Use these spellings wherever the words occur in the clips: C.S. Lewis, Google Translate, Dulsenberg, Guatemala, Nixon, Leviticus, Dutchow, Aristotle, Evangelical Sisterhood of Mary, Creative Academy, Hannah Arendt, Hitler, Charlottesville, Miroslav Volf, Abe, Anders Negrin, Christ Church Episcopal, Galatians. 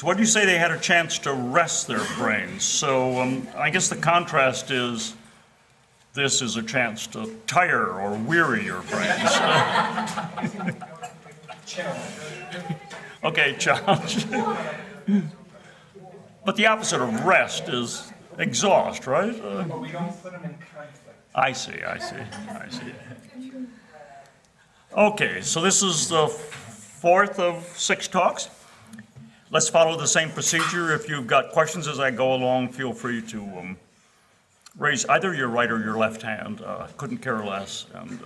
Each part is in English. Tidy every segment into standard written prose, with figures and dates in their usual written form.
What do you say? They had a chance to rest their brains. So I guess the contrast is this is a chance to tire or weary your brains. Okay, challenge. But the opposite of rest is exhaust, right? But we don't put them in conflict. I see. Okay, so this is the fourth of six talks. Let's follow the same procedure. If you've got questions as I go along, feel free to raise either your right or your left hand. Couldn't care less, and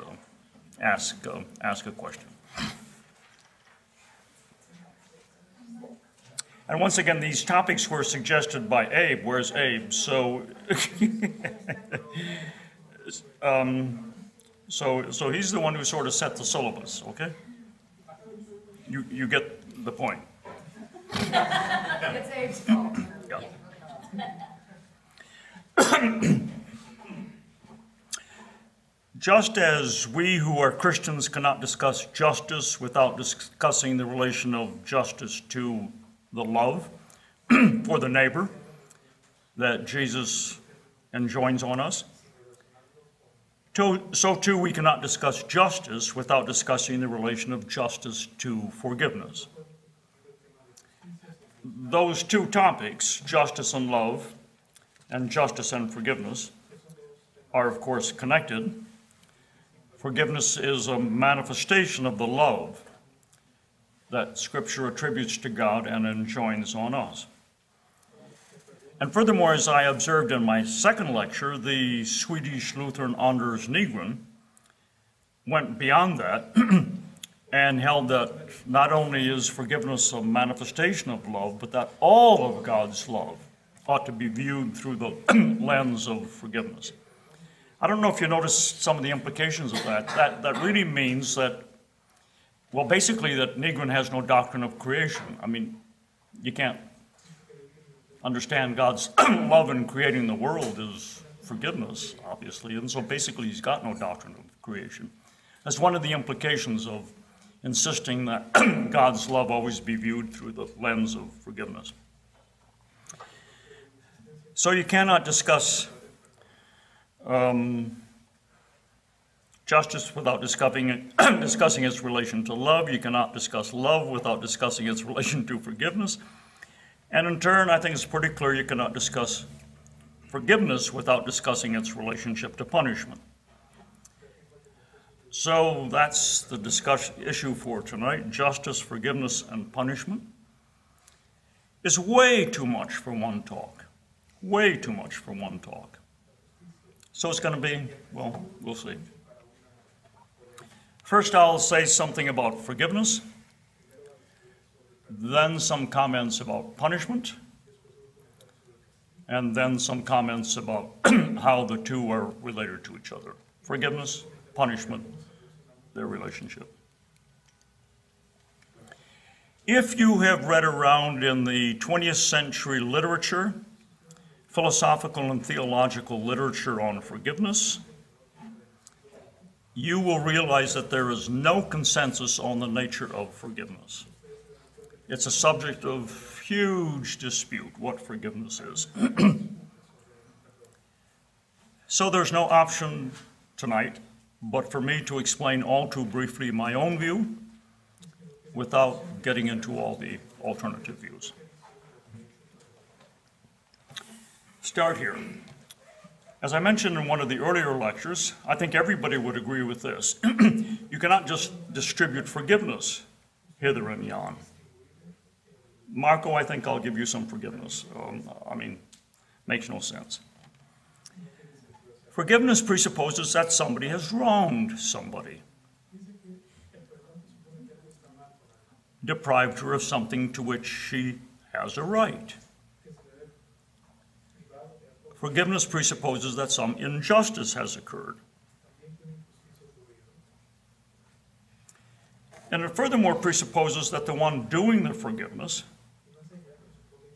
ask a question. And once again, these topics were suggested by Abe. Where's Abe? So, so he's the one who sort of set the syllabus. Okay, you get the point. It's Abe's fault. Yeah. Just as we who are Christians cannot discuss justice without discussing the relation of justice to the love for the neighbor that Jesus enjoins on us, so too we cannot discuss justice without discussing the relation of justice to forgiveness. Those two topics, justice and love, and justice and forgiveness, are of course connected. Forgiveness is a manifestation of the love that Scripture attributes to God and enjoins on us. And furthermore, as I observed in my second lecture, the Swedish Lutheran Anders Negrin went beyond that and held that not only is forgiveness a manifestation of love, but that all of God's love ought to be viewed through the lens of forgiveness. I don't know if you noticed some of the implications of that. That really means that, well, basically that Negrin has no doctrine of creation. I mean, you can't understand God's love in creating the world is forgiveness, obviously, and so basically he's got no doctrine of creation. That's one of the implications of insisting that God's love always be viewed through the lens of forgiveness. So you cannot discuss justice without discussing its relation to love. You cannot discuss love without discussing its relation to forgiveness. And in turn, I think it's pretty clear you cannot discuss forgiveness without discussing its relationship to punishment. So that's the discussion issue for tonight. Justice, forgiveness, and punishment is way too much for one talk. Way too much for one talk. So it's going to be, well, we'll see. First, I'll say something about forgiveness, then some comments about punishment, and then some comments about how the two are related to each other. Forgiveness, punishment, their relationship. If you have read around in the 20th century literature, philosophical and theological literature on forgiveness, you will realize that there is no consensus on the nature of forgiveness. It's a subject of huge dispute, what forgiveness is. So there's no option tonight but for me to explain all too briefly my own view without getting into all the alternative views. Start here. As I mentioned in one of the earlier lectures, I think everybody would agree with this. You cannot just distribute forgiveness hither and yon. Marco, I think I'll give you some forgiveness. I mean, makes no sense. Forgiveness presupposes that somebody has wronged somebody, deprived her of something to which she has a right. Forgiveness presupposes that some injustice has occurred. And it furthermore presupposes that the one doing the forgiveness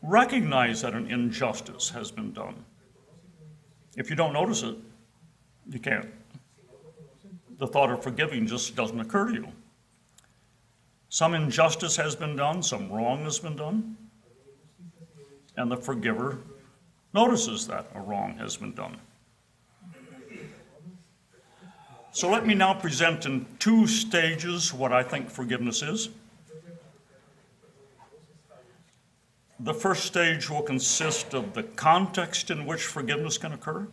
recognize that an injustice has been done. If you don't notice it, you can't. The thought of forgiving just doesn't occur to you. Some injustice has been done, some wrong has been done, and the forgiver notices that a wrong has been done. So let me now present in two stages what I think forgiveness is. The first stage will consist of the context in which forgiveness can occur,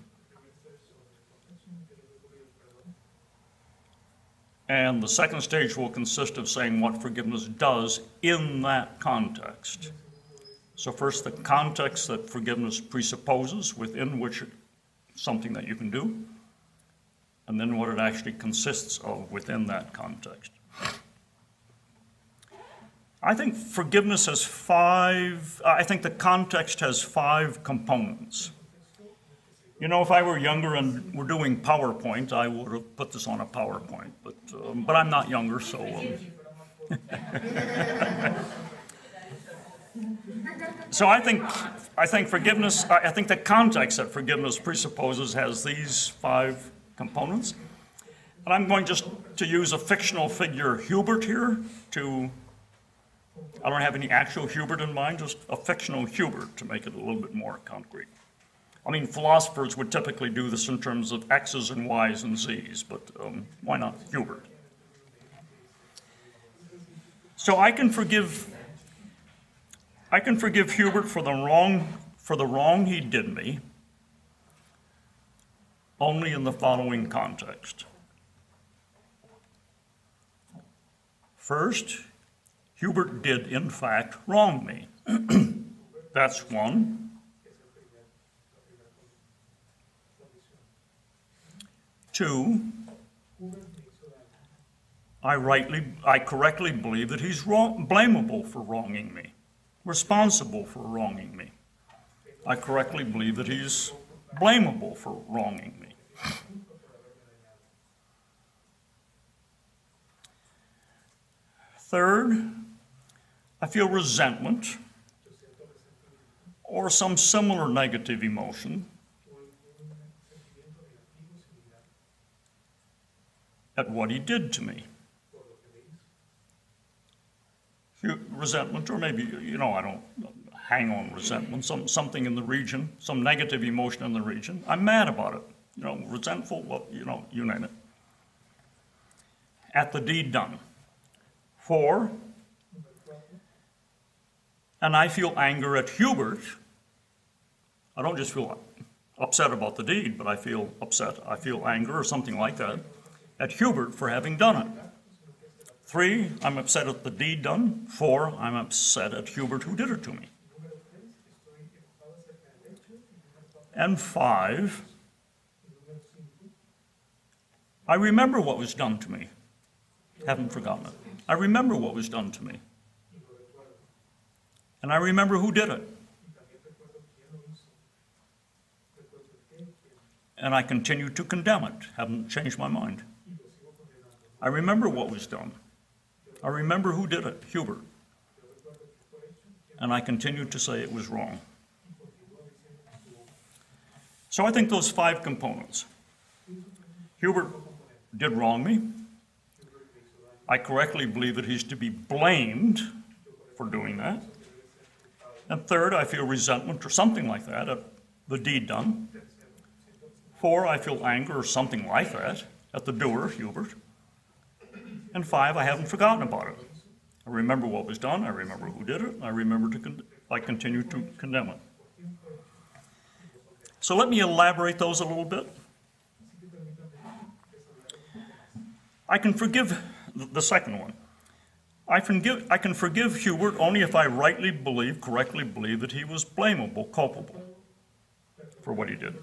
and the second stage will consist of saying what forgiveness does in that context. So first, the context that forgiveness presupposes, within which something that you can do, and then what it actually consists of within that context. I think forgiveness has the context has 5 components. You know, if I were younger and were doing PowerPoint, I would have put this on a PowerPoint, but I'm not younger, so... So I think the context that forgiveness presupposes has these 5 components. And I'm going just to use a fictional figure, Hubert, here to... I don't have any actual Hubert in mind, just a fictional Hubert to make it a little bit more concrete. I mean, philosophers would typically do this in terms of X's and Y's and Z's, but why not Hubert? So I can forgive Hubert for the wrong he did me, only in the following context. First, Hubert did, in fact, wrong me. That's one. Two, I correctly believe that he's blameable for wronging me, responsible for wronging me. I correctly believe that he's blameable for wronging me. Third, I feel resentment or some similar negative emotion at what he did to me. Resentment, or maybe, you know, I don't hang on resentment, something in the region, some negative emotion in the region. I'm mad about it, you know, resentful, well, you know, you name it. At the deed done. 4, and I feel anger at Hubert. I don't just feel upset about the deed, but I feel upset. I feel anger or something like that at Hubert for having done it. 3, I'm upset at the deed done. 4, I'm upset at Hubert who did it to me. And 5, I remember what was done to me. Haven't forgotten it. I remember what was done to me, and I remember who did it, and I continue to condemn it, haven't changed my mind. I remember what was done. I remember who did it, Hubert, and I continue to say it was wrong. So I think those 5 components. Hubert did wrong me. I correctly believe that he's to be blamed for doing that. And 3rd, I feel resentment or something like that at the deed done. 4, I feel anger or something like that at the doer, Hubert. And 5, I haven't forgotten about it. I remember what was done, I remember who did it, and I remember I continue to condemn it. So let me elaborate those a little bit. I can forgive... The second one, I can forgive Hubert only if I correctly believe that he was blameable, culpable for what he did.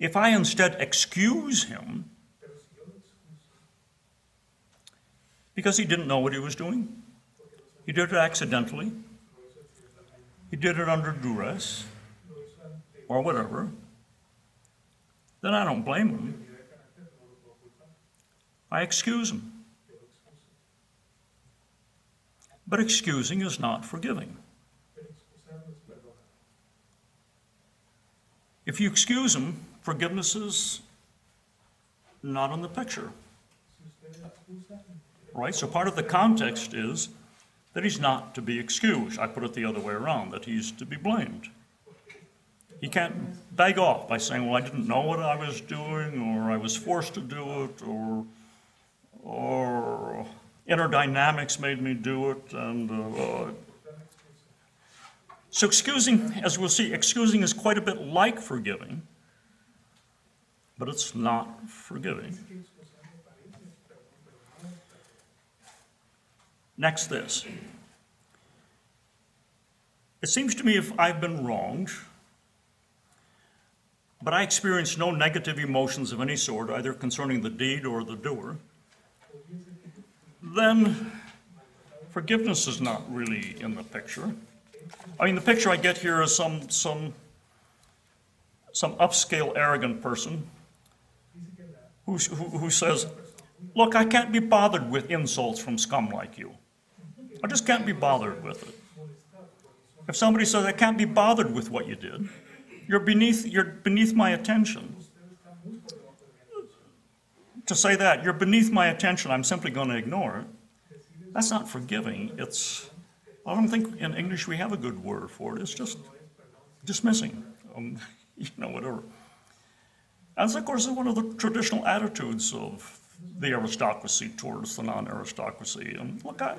If I instead excuse him because he didn't know what he was doing, he did it accidentally, he did it under duress, or whatever, then I don't blame him. I excuse him. But excusing is not forgiving. If you excuse them, forgiveness is not in the picture. Right? So part of the context is that he's not to be excused. I put it the other way around, that he's to be blamed. He can't beg off by saying, well, I didn't know what I was doing, or I was forced to do it, or inner dynamics made me do it, and so excusing, as we'll see, excusing is quite a bit like forgiving, but it's not forgiving. Next, this. It seems to me if I've been wronged, but I experienced no negative emotions of any sort, either concerning the deed or the doer, then forgiveness is not really in the picture. I mean, the picture I get here is some upscale, arrogant person who says, look, I can't be bothered with insults from scum like you. I just can't be bothered with it. If somebody says, I can't be bothered with what you did, you're beneath my attention. To say that, you're beneath my attention, I'm simply going to ignore it, that's not forgiving. It's, I don't think in English we have a good word for it. It's just dismissing, you know, whatever. And of course, is one of the traditional attitudes of the aristocracy towards the non-aristocracy. And look, I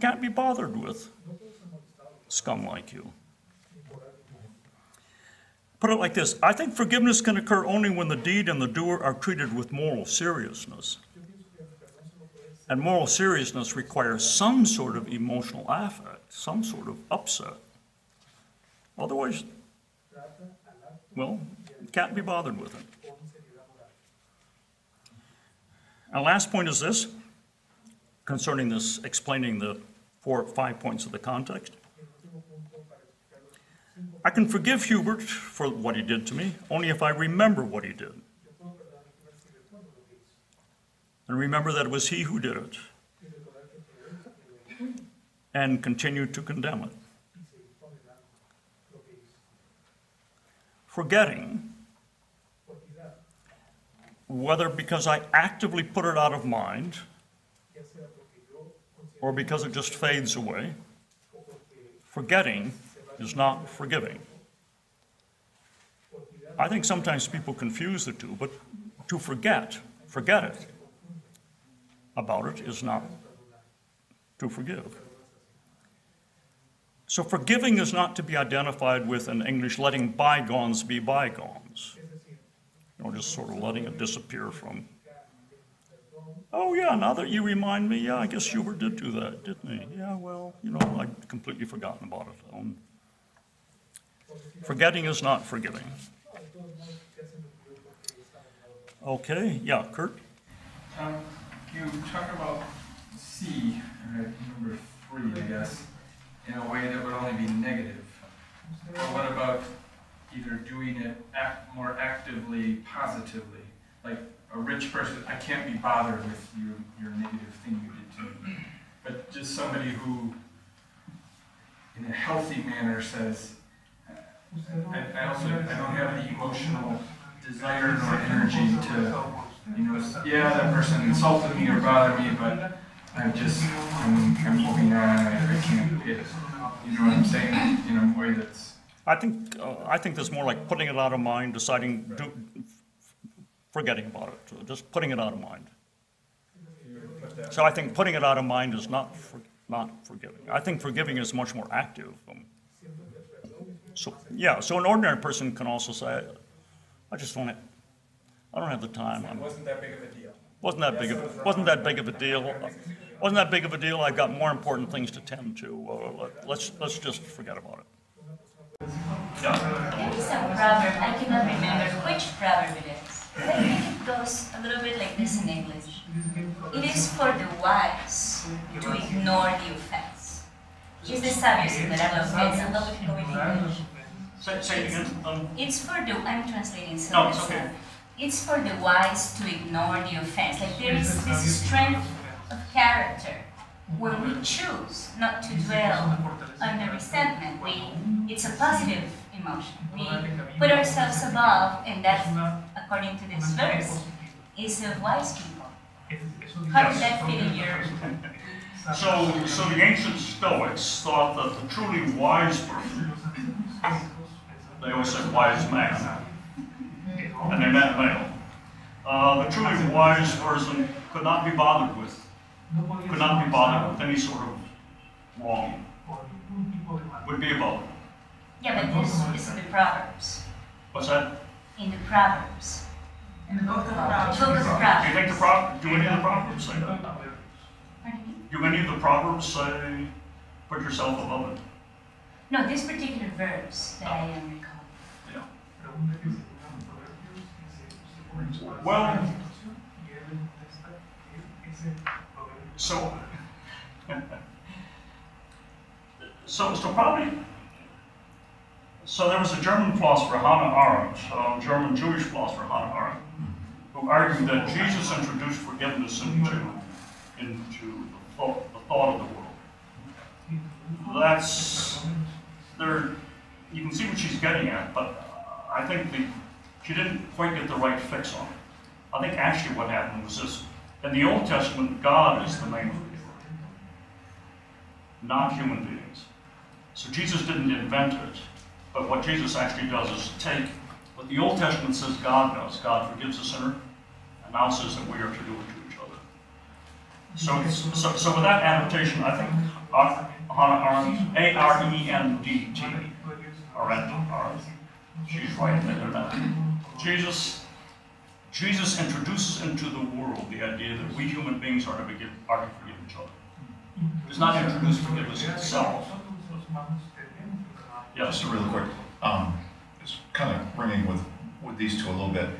can't be bothered with scum like you. Put it like this, I think forgiveness can occur only when the deed and the doer are treated with moral seriousness. And moral seriousness requires some sort of emotional affect, some sort of upset. Otherwise, well, you can't be bothered with it. Our last point is this, concerning this, explaining the 4 or 5 points of the context. I can forgive Hubert for what he did to me, only if I remember what he did. And remember that it was he who did it, and continue to condemn it. Forgetting, whether because I actively put it out of mind, or because it just fades away, forgetting is not forgiving. I think sometimes people confuse the two, but to forget it, about it is not to forgive. So forgiving is not to be identified with, in English, letting bygones be bygones. You know, just sort of letting it disappear from, oh yeah, now that you remind me, yeah, I guess Hubert did do that, didn't he? Yeah, well, you know, I'd completely forgotten about it. Forgetting is not forgiving. Okay, yeah, Kurt? You talk about C, number 3, I guess, in a way that would only be negative. But what about either doing it more actively, positively? Like a rich person, I can't be bothered with your negative thing you did to me. But just somebody who, in a healthy manner, says, I don't have the emotional desire nor energy to, you know, yeah, that person insulted me or bothered me, but I'm moving on, I can't get it. You know what I'm saying? In a way that's... I think that's more like putting it out of mind, deciding, right. Forgetting about it, just putting it out of mind. So I think putting it out of mind is not forgiving. I think forgiving is much more active. So yeah, so an ordinary person can also say, I just don't have, the time. It wasn't that big of a deal. Wasn't that big of a deal. I've got more important things to tend to. Let's just forget about it. Yeah. There is a proverb, I cannot remember which proverb it is. But I think it goes a little bit like this in English. It is for the wise to ignore the offense. He's the saviors in the and now we can go in English. Say again. It's for the, I'm translating, so no, it's okay. It's for the wise to ignore the offense. Like there is this strength of character when we choose not to dwell on the resentment, it's a positive emotion. We put ourselves above, and that, according to this verse, is of wise people. How does that fit in your... So the ancient Stoics thought that the truly wise person, they always said wise man, and they meant male. The truly wise person could not be bothered with any sort of wrong. Would be a bother. Yeah, but this is in the Proverbs. What's that? In the Proverbs. In the book of Proverbs. Do you think the Proverbs, do any of the Proverbs say that? Do any of the Proverbs say, put yourself above it? No, this particular verse that I am recalling. Yeah. Well, so, so there was a German philosopher, Hannah Arendt, a German Jewish philosopher, Hannah Arendt, who argued that Jesus introduced forgiveness into the thought of the world. You can see what she's getting at, but I think she didn't quite get the right fix on it. I think actually what happened was this. In the Old Testament, God is the main forgiver, not human beings. So Jesus didn't invent it, but what Jesus actually does is take what the Old Testament says God does. God forgives the sinner, and now says that we are to do it. So with that adaptation, I think Arendt, Arendt, she's right there. Jesus introduces into the world the idea that we human beings are to forgive each other. It's not introduced forgiveness itself. Yeah, just really quick. It's kind of ringing with these two a little bit.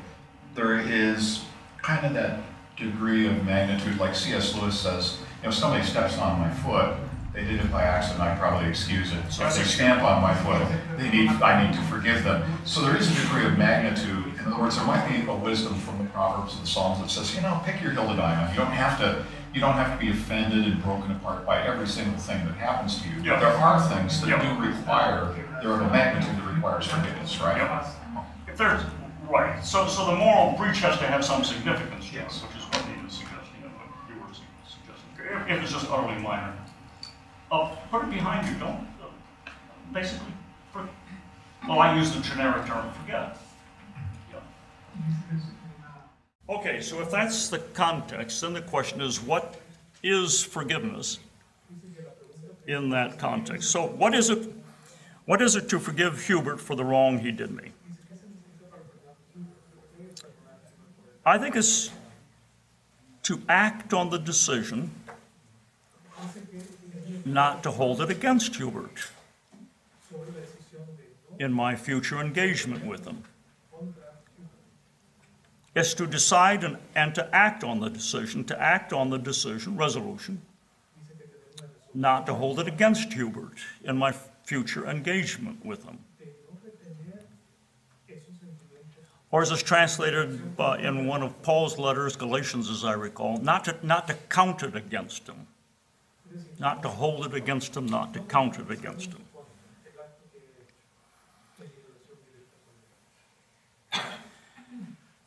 There is kind of that degree of magnitude, like C.S. Lewis says, if somebody steps on my foot, they did it by accident, I probably excuse it. So if they stamp on my foot, I need to forgive them. So there is a degree of magnitude. In other words, there might be a wisdom from the Proverbs and the Psalms that says, you know, pick your hill to die on. You don't have to be offended and broken apart by every single thing that happens to you. Yep. But there are things that they're of a magnitude that requires forgiveness, right? Yep. If there's right. So the moral breach has to have some significance, yes, which is what Nina is suggesting, you were suggesting. If it's just utterly minor, put it behind you. Don't basically. Well, I use the generic term forget. Yeah. Okay, so if that's the context, then the question is, what is forgiveness in that context? So, what is it? What is it to forgive Hubert for the wrong he did me? I think it's to act on the decision not to hold it against Hubert in my future engagement with him. It's to decide and to act on the decision, resolution, not to hold it against Hubert in my future engagement with him. Or as it's translated in one of Paul's letters, Galatians, as I recall, not to count it against him, not to hold it against him, not to count it against him.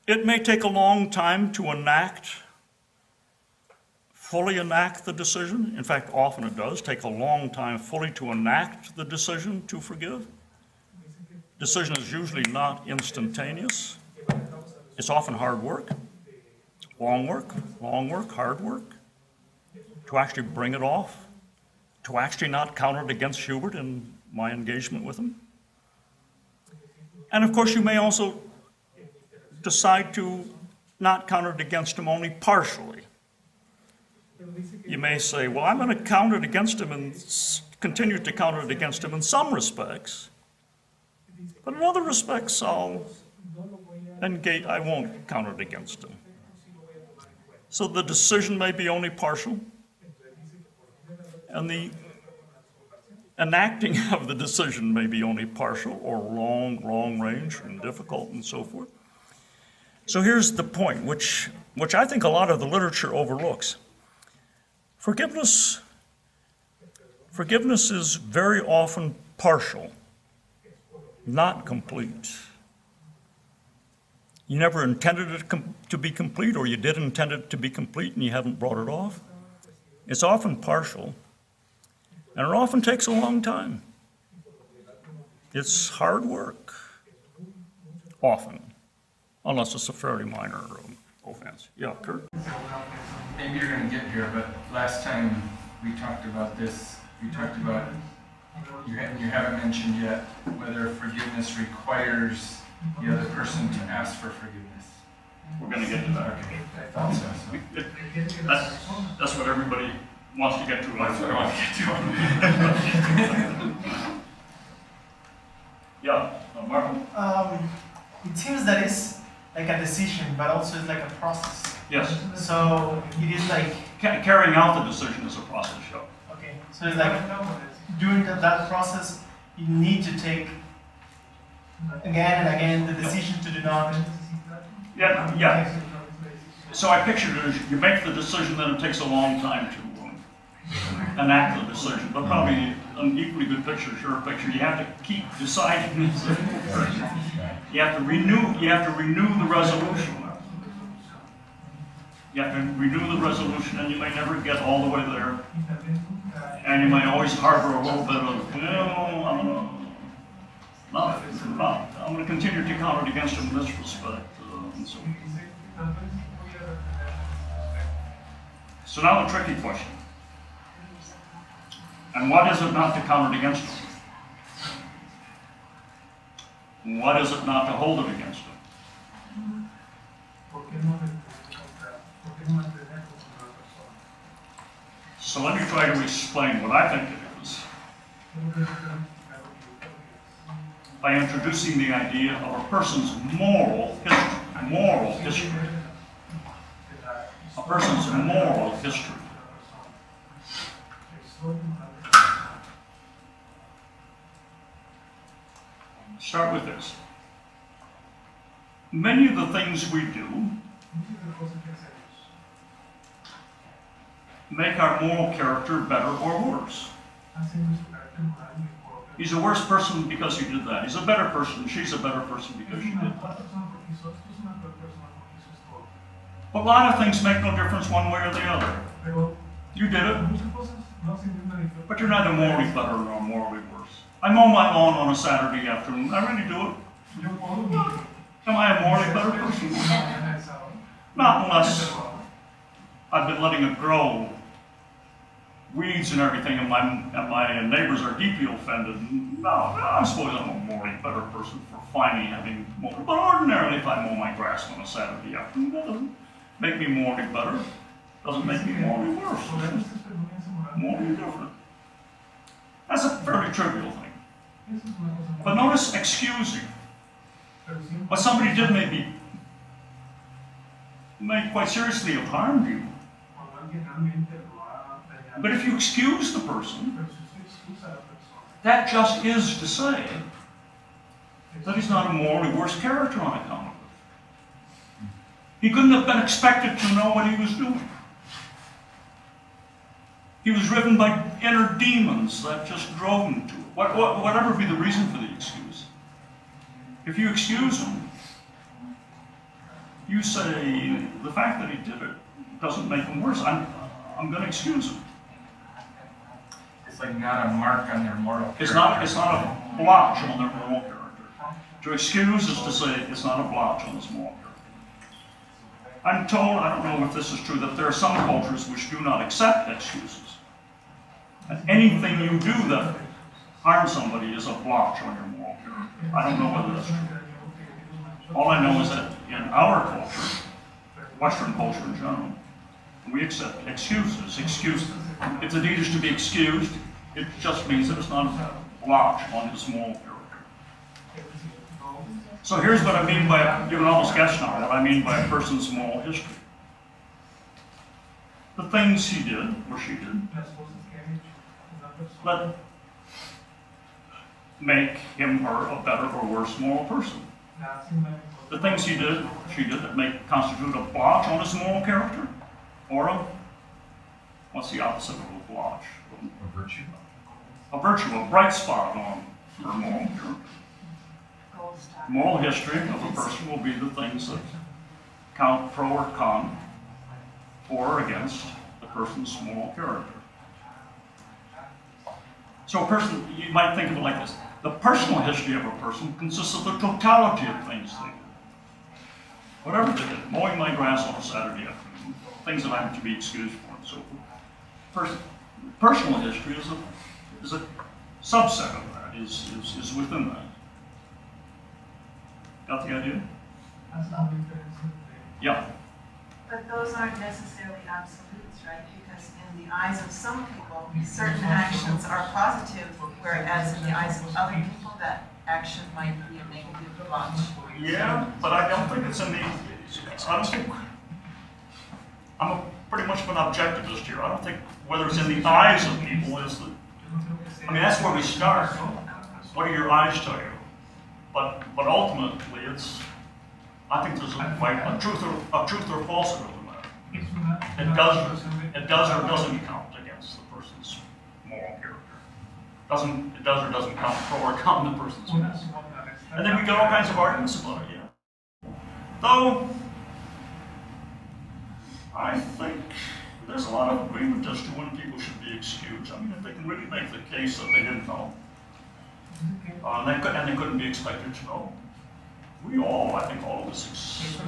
It may take a long time to fully enact the decision. In fact, often it does take a long time fully to enact the decision to forgive. Decision is usually not instantaneous. It's often hard work, hard work, to actually bring it off, to actually not counter it against Hubert in my engagement with him. And of course, you may also decide to not counter it against him only partially. You may say, well, I'm going to counter it against him and continue to counter it against him in some respects. But in other respects, I won't counter it against him. So the decision may be only partial, and the enacting of the decision may be only partial or long range and difficult and so forth. So here's the point, which I think a lot of the literature overlooks. Forgiveness Forgiveness is very often partial, not complete. You never intended it to be complete, or you did intend it to be complete and you haven't brought it off. It's often partial, and it often takes a long time. It's hard work, often, unless it's a fairly minor offense. Yeah, Kurt? Maybe you're going to get here, but last time we talked about this, you talked about, you haven't mentioned yet whether forgiveness requires the other person to ask for forgiveness. We're going to get to that. Okay. I thought so. That's what everybody wants to get to. That's what I want to get to. Yeah, Martin? It seems that it's like a decision, but also it's like a process. Yes. So it is like... Carrying out the decision is a process, yeah. Okay, so it's like during that process, you need to take again and again the decision to do not... Yeah, yeah. So I pictured it as you make the decision, then it takes a long time to enact the decision, but probably an equally good picture, sure picture, you have to keep deciding. You have to renew. You have to renew the resolution. You have to renew the resolution, and you may never get all the way there, and you may always harbor a little bit of, I'm going to continue to count it against him in this respect. And so now the tricky question. And what is it not to count it against him? What is it not to hold it against him? So let me try to explain what I think it is by introducing the idea of a person's moral history. A person's moral history. Start with this. Many of the things we do make our moral character better or worse. He's a worse person because he did that. He's a better person. She's a better person because she did that. But a lot of things make no difference one way or the other. You did it, but you're neither morally better nor morally worse. I mow my lawn on a Saturday afternoon. I really do it. Am I a morally better person? Not unless I've been letting it grow, weeds and everything, and my neighbors are deeply offended. No, I suppose I'm a morally better person for finally having mowed. But ordinarily, if I mow my grass on a Saturday afternoon, that doesn't make me morally better. Doesn't make me morally worse. Morally different. That's a fairly trivial thing. But notice excusing. What somebody did may quite seriously have harmed you. But if you excuse the person, that just is to say that he's not a morally worse character on account of it. He couldn't have been expected to know what he was doing. He was driven by inner demons that just drove him to it. Whatever be the reason for the excuse. If you excuse him, you say the fact that he did it doesn't make him worse. I'm going to excuse him. It's like not a mark on their moral character. It's not a blotch on their moral character. To excuse is to say it's not a blotch on this moral character. I'm told, I don't know if this is true, that there are some cultures which do not accept excuses. And anything you do that harms somebody is a blotch on your moral character. I don't know whether that's true. All I know is that in our culture, Western culture in general, we accept excuses. If the deed is to be excused, it just means that it's not a blotch on his moral character. So here's what I mean by, you can almost guess now, what I mean by a person's moral history. The things he did, or she did, that make him, her, a better or worse moral person. The things he did, she did, that constitute a blotch on his moral character, or a, what's the opposite of a blotch? A virtue. a virtue, a bright spot on her moral journey. Moral history of a person will be the things that count pro or con, for or against the person's moral character. So a person, you might think of it like this. The personal history of a person consists of the totality of things they do. Whatever they did, mowing my grass on a Saturday afternoon, things that I'm to be excused for and so forth. Personal history is a subset of that, is within that. Got the idea? Yeah. But those aren't necessarily absolutes, right? Because in the eyes of some people, certain actions are positive, whereas in the eyes of other people, that action might be a negative launch. Yeah, but I don't think it's in the... Honestly, I'm pretty much of an objectivist here. I don't think whether it's in the eyes of people is the... I mean, that's where we start. What do your eyes tell you? But ultimately, it's... I think there's a truth or falsehood in that. It does or doesn't count against the person's moral character. It does or doesn't count pro or con the person's moral. And then we get all kinds of arguments about it, yeah. Though I think there's a lot of agreement as to when people should be excused. I mean, if they can really make the case that they didn't know, and they couldn't be expected to know. We all, I think all of us, should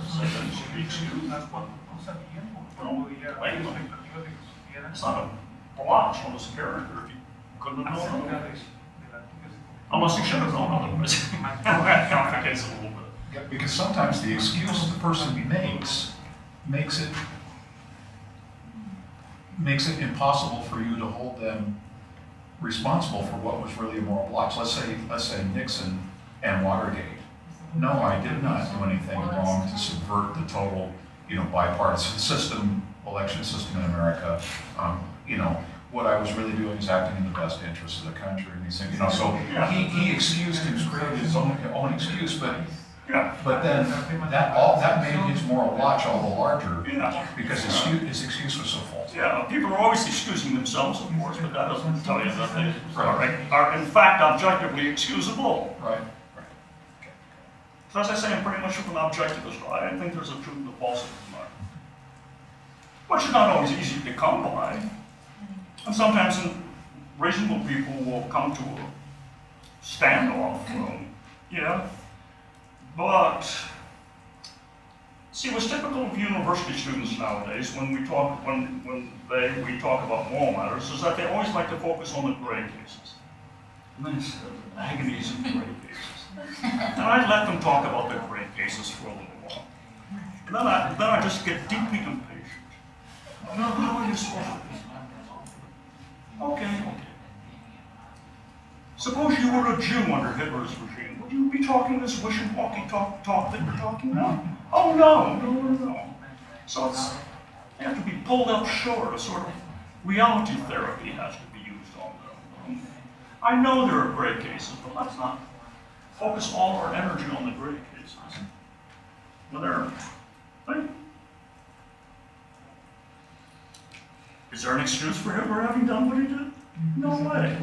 be excused. It's not a blotch on his character if he couldn't have known otherwise. Unless he should have known otherwise. That complicates it a little bit. Yeah, because sometimes the excuse the person makes it impossible for you to hold them responsible for what was really a moral blotch. Let's say Nixon and Watergate. No, I did not do anything wrong to subvert the total, bipartisan system, election system in America. What I was really doing is acting in the best interest of the country and these things. So he excused and created his own excuse, but then that made his moral blotch all the larger because his excuse was so false. Yeah, people are always excusing themselves, of course, but that doesn't tell you that they are in fact objectively excusable. Right. So as I say, I'm pretty much an objectivist. I think there's a truth and a falsehood in that. Which is not always easy to come by. And sometimes reasonable people will come to a standoff. But see, what's typical of university students nowadays when we talk about moral matters is that they always like to focus on the gray cases. And then it's the agonies of gray cases. And I let them talk about the gray cases for a little while. And then I just get deeply impatient. No, how are you supposed to be? Okay. Suppose you were a Jew under Hitler's regime. Would you be talking this wish and walking talk that you're talking now? Oh, no. So they have to be pulled up short. A sort of reality therapy has to be used on them. I know there are gray cases, but let's not focus all our energy on the gray cases. Well, is there an excuse for Hitler having done what he did? No way.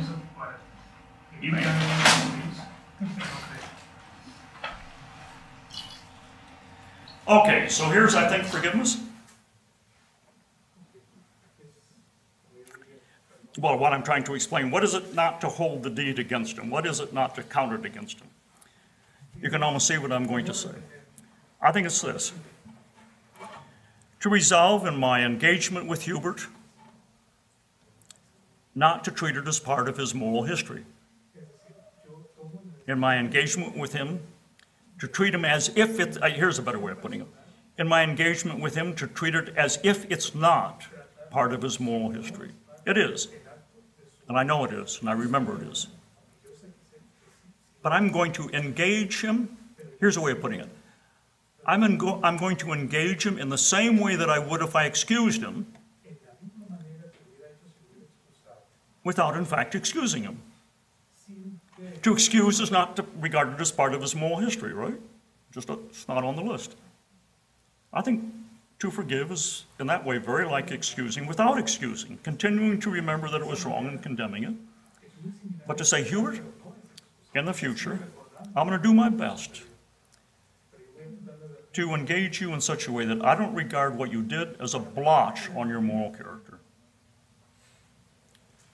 He may have. Okay, so here's, I think, forgiveness. Well, what I'm trying to explain, what is it not to hold the deed against him? What is it not to count it against him? You can almost see what I'm going to say. I think it's this. To resolve in my engagement with Hubert not to treat it as part of his moral history. In my engagement with him, to treat him as if it, here's a better way of putting it. In my engagement with him, to treat it as if it's not part of his moral history. It is, and I know it is, and I remember it is. But I'm going to engage him. Here's a way of putting it. I'm going to engage him in the same way that I would if I excused him, without in fact excusing him. To excuse is not regarded as part of his moral history, right? It's not on the list. I think to forgive is, in that way, very like excusing without excusing, continuing to remember that it was wrong and condemning it, but to say, Hubert, in the future, I'm going to do my best to engage you in such a way that I don't regard what you did as a blotch on your moral character.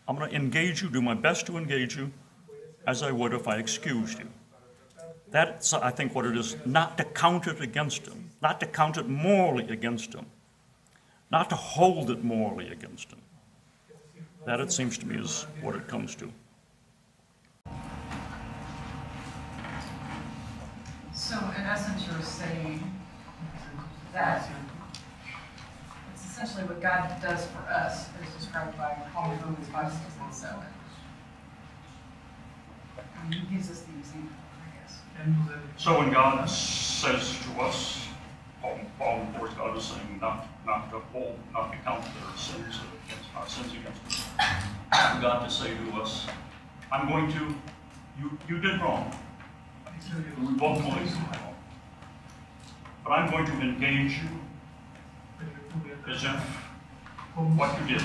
I'm going to engage you, do my best to engage you, as I would if I excused you. That's, I think, what it is, not to count it against him, not to count it morally against him, not to hold it morally against him. That, it seems to me, is what it comes to. So, in essence, you're saying that it's essentially what God does for us is described by Paul in Romans 5:6 and 7. And he gives us the example, I guess. So, when God says to us, Paul, of course, God is saying not to count their sins against our sins against us. For God to say to us, I'm going to, you did wrong. We both know it's wrong. But I'm going to engage you as if what you did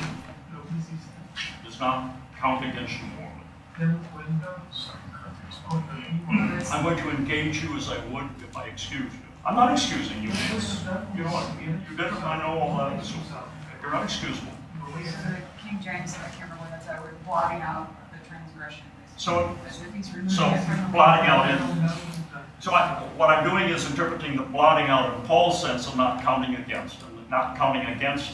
does not count against you morally. I'm going to engage you as I would if I excused you. I'm not excusing you. You know what I mean? You did it, I know all that. So you're not excusable. King James, I can't remember what that's at, we're blotting out the transgression. So blotting out in. So what I'm doing is interpreting the blotting out in Paul's sense of not counting against, and not counting against,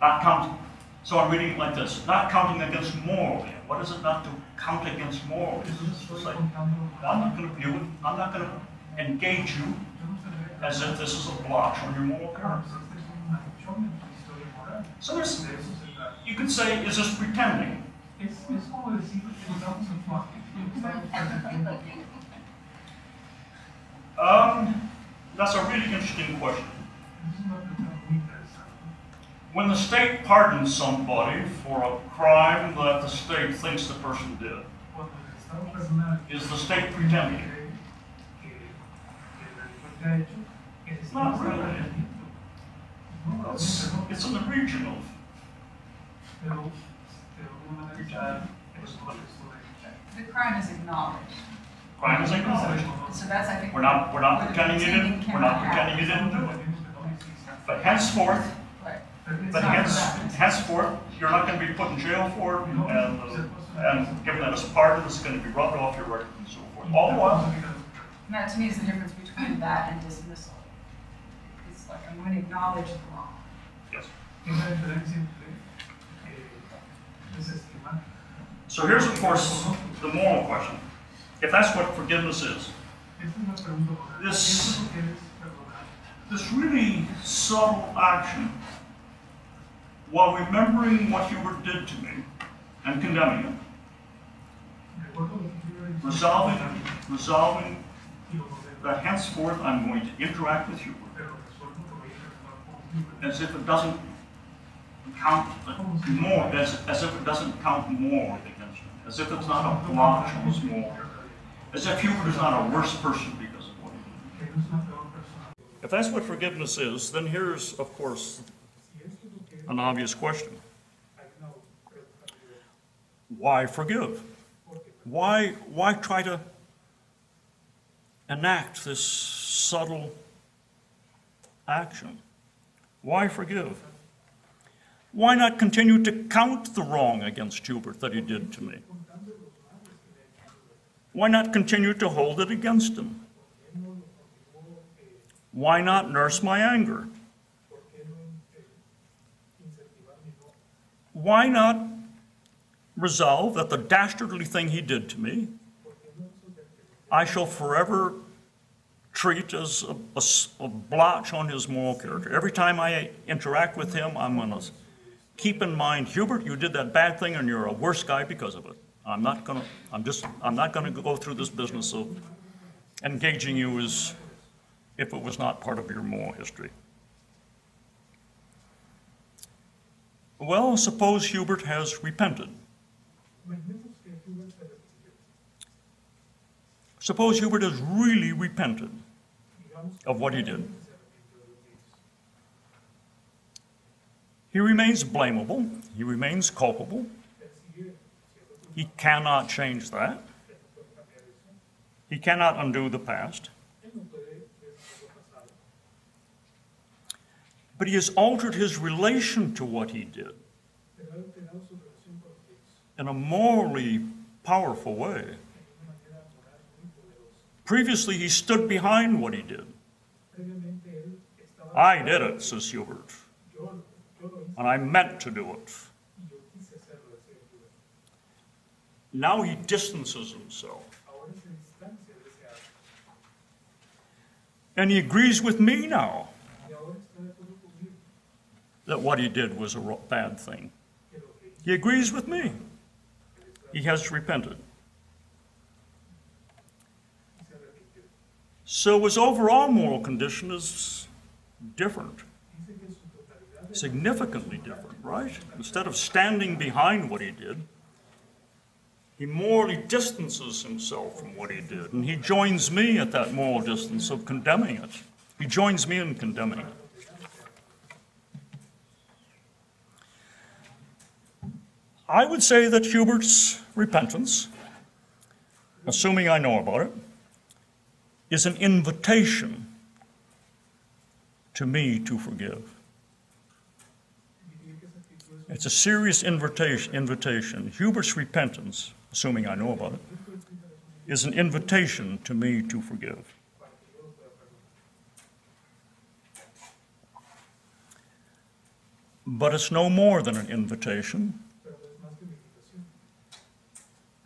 not counting. So I'm reading it like this: not counting against morally. What is it not to count against morally? It's like, I'm not going to view it. I'm not going to engage you as if this is a blotch on your moral character. So there's, you could say, is this pretending? That's a really interesting question. When the state pardons somebody for a crime that the state thinks the person did, is the state pretending? Not really. It's in the region of the crime is acknowledged. Crime is acknowledged. So that's, I think, we're not pretending you didn't. We're not pretending you didn't do it. But henceforth, right. henceforth, you're not going to be put in jail for it, and given that as a pardon, it's going to be rubbed off your record and so forth. All the while. And that to me is the difference between that and dismissal. It's like I'm going to acknowledge the wrong. Yes. So here's, of course, the moral question. If that's what forgiveness is, this really subtle action, while remembering what you were did to me and condemning it, resolving that henceforth I'm going to interact with you as if it doesn't count more, as if it doesn't count more against him, as if it's not a blotch on his moral, as if Hubert is not a worse person because of what he did. If that's what forgiveness is, then here's, of course, an obvious question. Why forgive? Why try to enact this subtle action? Why forgive? Why not continue to count the wrong against Hubert that he did to me? Why not continue to hold it against him? Why not nurse my anger? Why not resolve that the dastardly thing he did to me, I shall forever treat as a blotch on his moral character? Every time I interact with him, I'm going to keep in mind, Hubert, you did that bad thing and you're a worse guy because of it. I'm not gonna go through this business of engaging you as if it was not part of your moral history. Well, suppose Hubert has repented. Suppose Hubert has really repented of what he did. He remains blamable, he remains culpable, He cannot change that. He cannot undo the past. But he has altered his relation to what he did in a morally powerful way. Previously, he stood behind what he did. I did it, says Hubert, and I meant to do it. Now he distances himself. And he agrees with me now that what he did was a bad thing. He agrees with me. He has repented. So his overall moral condition is different, significantly different, right? Instead of standing behind what he did, he morally distances himself from what he did, and he joins me at that moral distance of condemning it. He joins me in condemning it. I would say that Hubert's repentance, assuming I know about it, is an invitation to me to forgive. It's a serious invitation. Hubert's repentance, assuming I know about it, is an invitation to me to forgive. But it's no more than an invitation.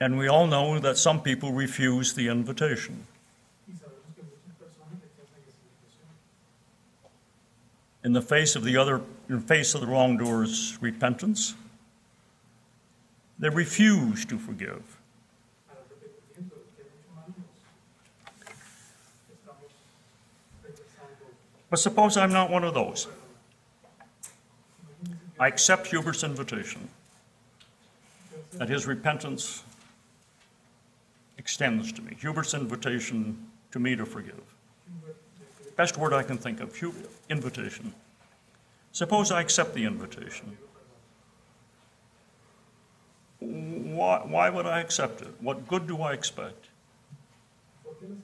And we all know that some people refuse the invitation. In the face of the wrongdoer's repentance, they refuse to forgive. But suppose I'm not one of those. I accept Hubert's invitation that his repentance extends to me. Hubert's invitation to me to forgive. Best word I can think of, invitation. Suppose I accept the invitation. Why would I accept it? What good do I expect? And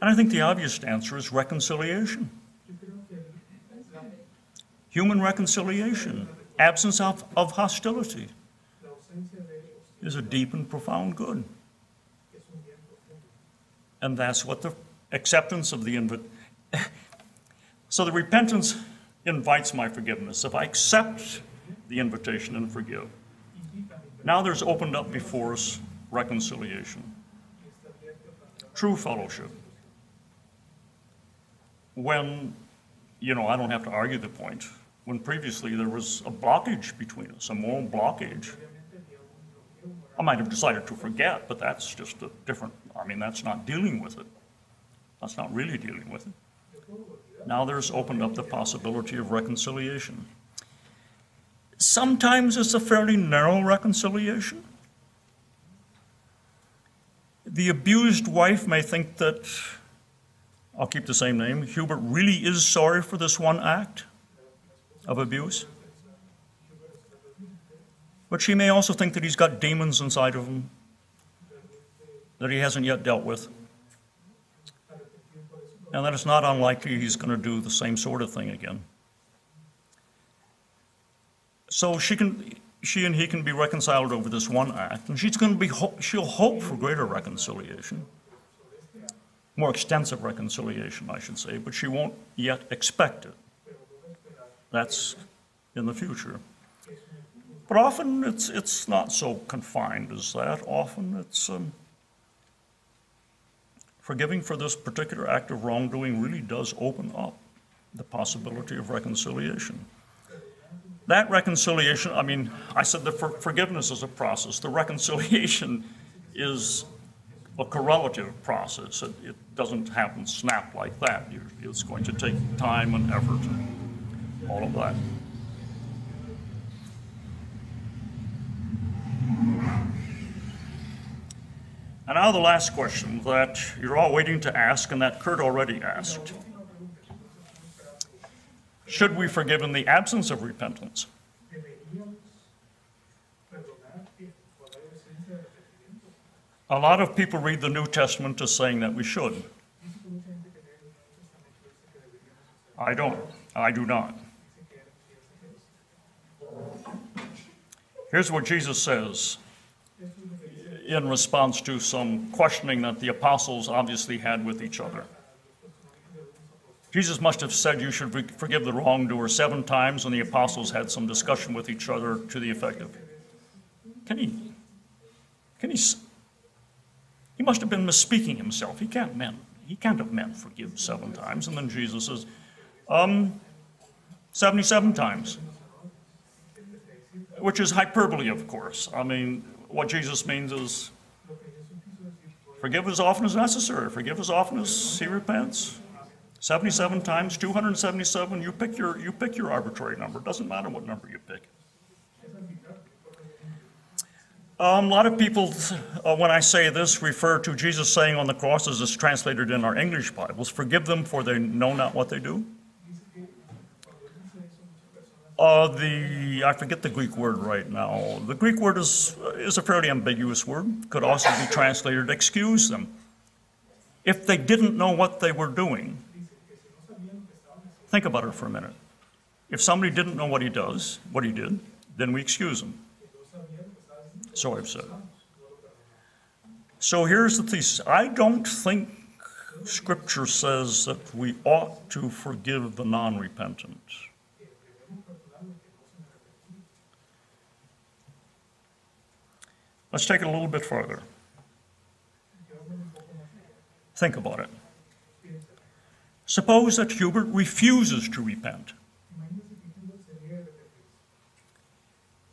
I think the obvious answer is reconciliation. Human reconciliation, absence of hostility, is a deep and profound good. And that's what the acceptance of the invitation. So the repentance invites my forgiveness. If I accept the invitation and forgive, now there's opened up before us reconciliation, true fellowship. When, you know, I don't have to argue the point, when previously there was a blockage between us, a moral blockage. I might have decided to forget, but that's just a different, I mean, that's not dealing with it. That's not really dealing with it. Now there's opened up the possibility of reconciliation. Sometimes it's a fairly narrow reconciliation. The abused wife may think that, I'll keep the same name, Hubert really is sorry for this one act of abuse. But she may also think that he's got demons inside of him that he hasn't yet dealt with. And that it's not unlikely he's going to do the same sort of thing again. So she and he can be reconciled over this one act, and she'll hope for greater reconciliation, more extensive reconciliation, I should say, but she won't yet expect it. That's in the future. But often it's not so confined as that. Often it's forgiving for this particular act of wrongdoing really does open up the possibility of reconciliation. That reconciliation, I mean, I said the forgiveness is a process. The reconciliation is a correlative process. It doesn't happen snap like that. It's going to take time and effort and all of that. And now the last question that you're all waiting to ask and that Kurt already asked. Should we forgive in the absence of repentance? A lot of people read the New Testament as saying that we should. I don't. I do not. Here's what Jesus says in response to some questioning that the apostles obviously had with each other. Jesus must have said you should forgive the wrongdoer 7 times, and the apostles had some discussion with each other to the effect of, he must have been misspeaking himself. He can't have meant forgive 7 times. And then Jesus says, 77 times, which is hyperbole, of course. I mean, what Jesus means is forgive as often as necessary. Forgive as often as he repents. 77 times, 277, you pick your arbitrary number. It doesn't matter what number you pick. A lot of people, when I say this, refer to Jesus saying on the cross, as it's translated in our English Bibles, forgive them for they know not what they do. I forget the Greek word right now. The Greek word is a fairly ambiguous word. Could also be translated, excuse them. If they didn't know what they were doing, think about it for a minute. If somebody didn't know what he does, what he did, then we excuse him. So I've said. So here's the thesis. I don't think Scripture says that we ought to forgive the non-repentant. Let's take it a little bit further. Think about it. Suppose that Hubert refuses to repent.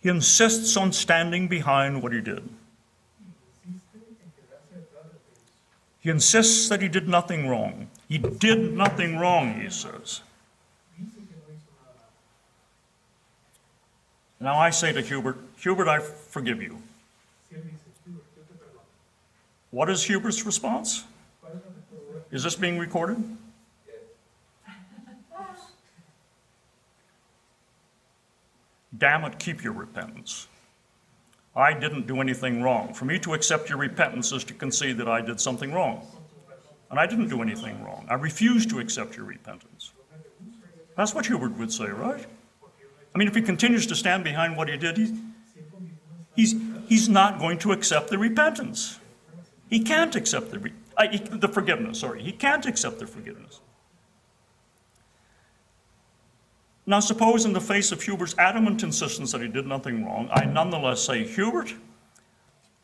He insists on standing behind what he did. He insists that he did nothing wrong. He did nothing wrong, he says. Now I say to Hubert, Hubert, I forgive you. What is Hubert's response? Is this being recorded? Damn it, keep your repentance. I didn't do anything wrong. For me to accept your repentance is to concede that I did something wrong. And I didn't do anything wrong. I refuse to accept your repentance. That's what Hubert would say, right? I mean, if he continues to stand behind what he did, he's not going to accept the repentance. He can't accept the forgiveness, sorry. He can't accept the forgiveness. Now, suppose in the face of Hubert's adamant insistence that he did nothing wrong, I nonetheless say, Hubert,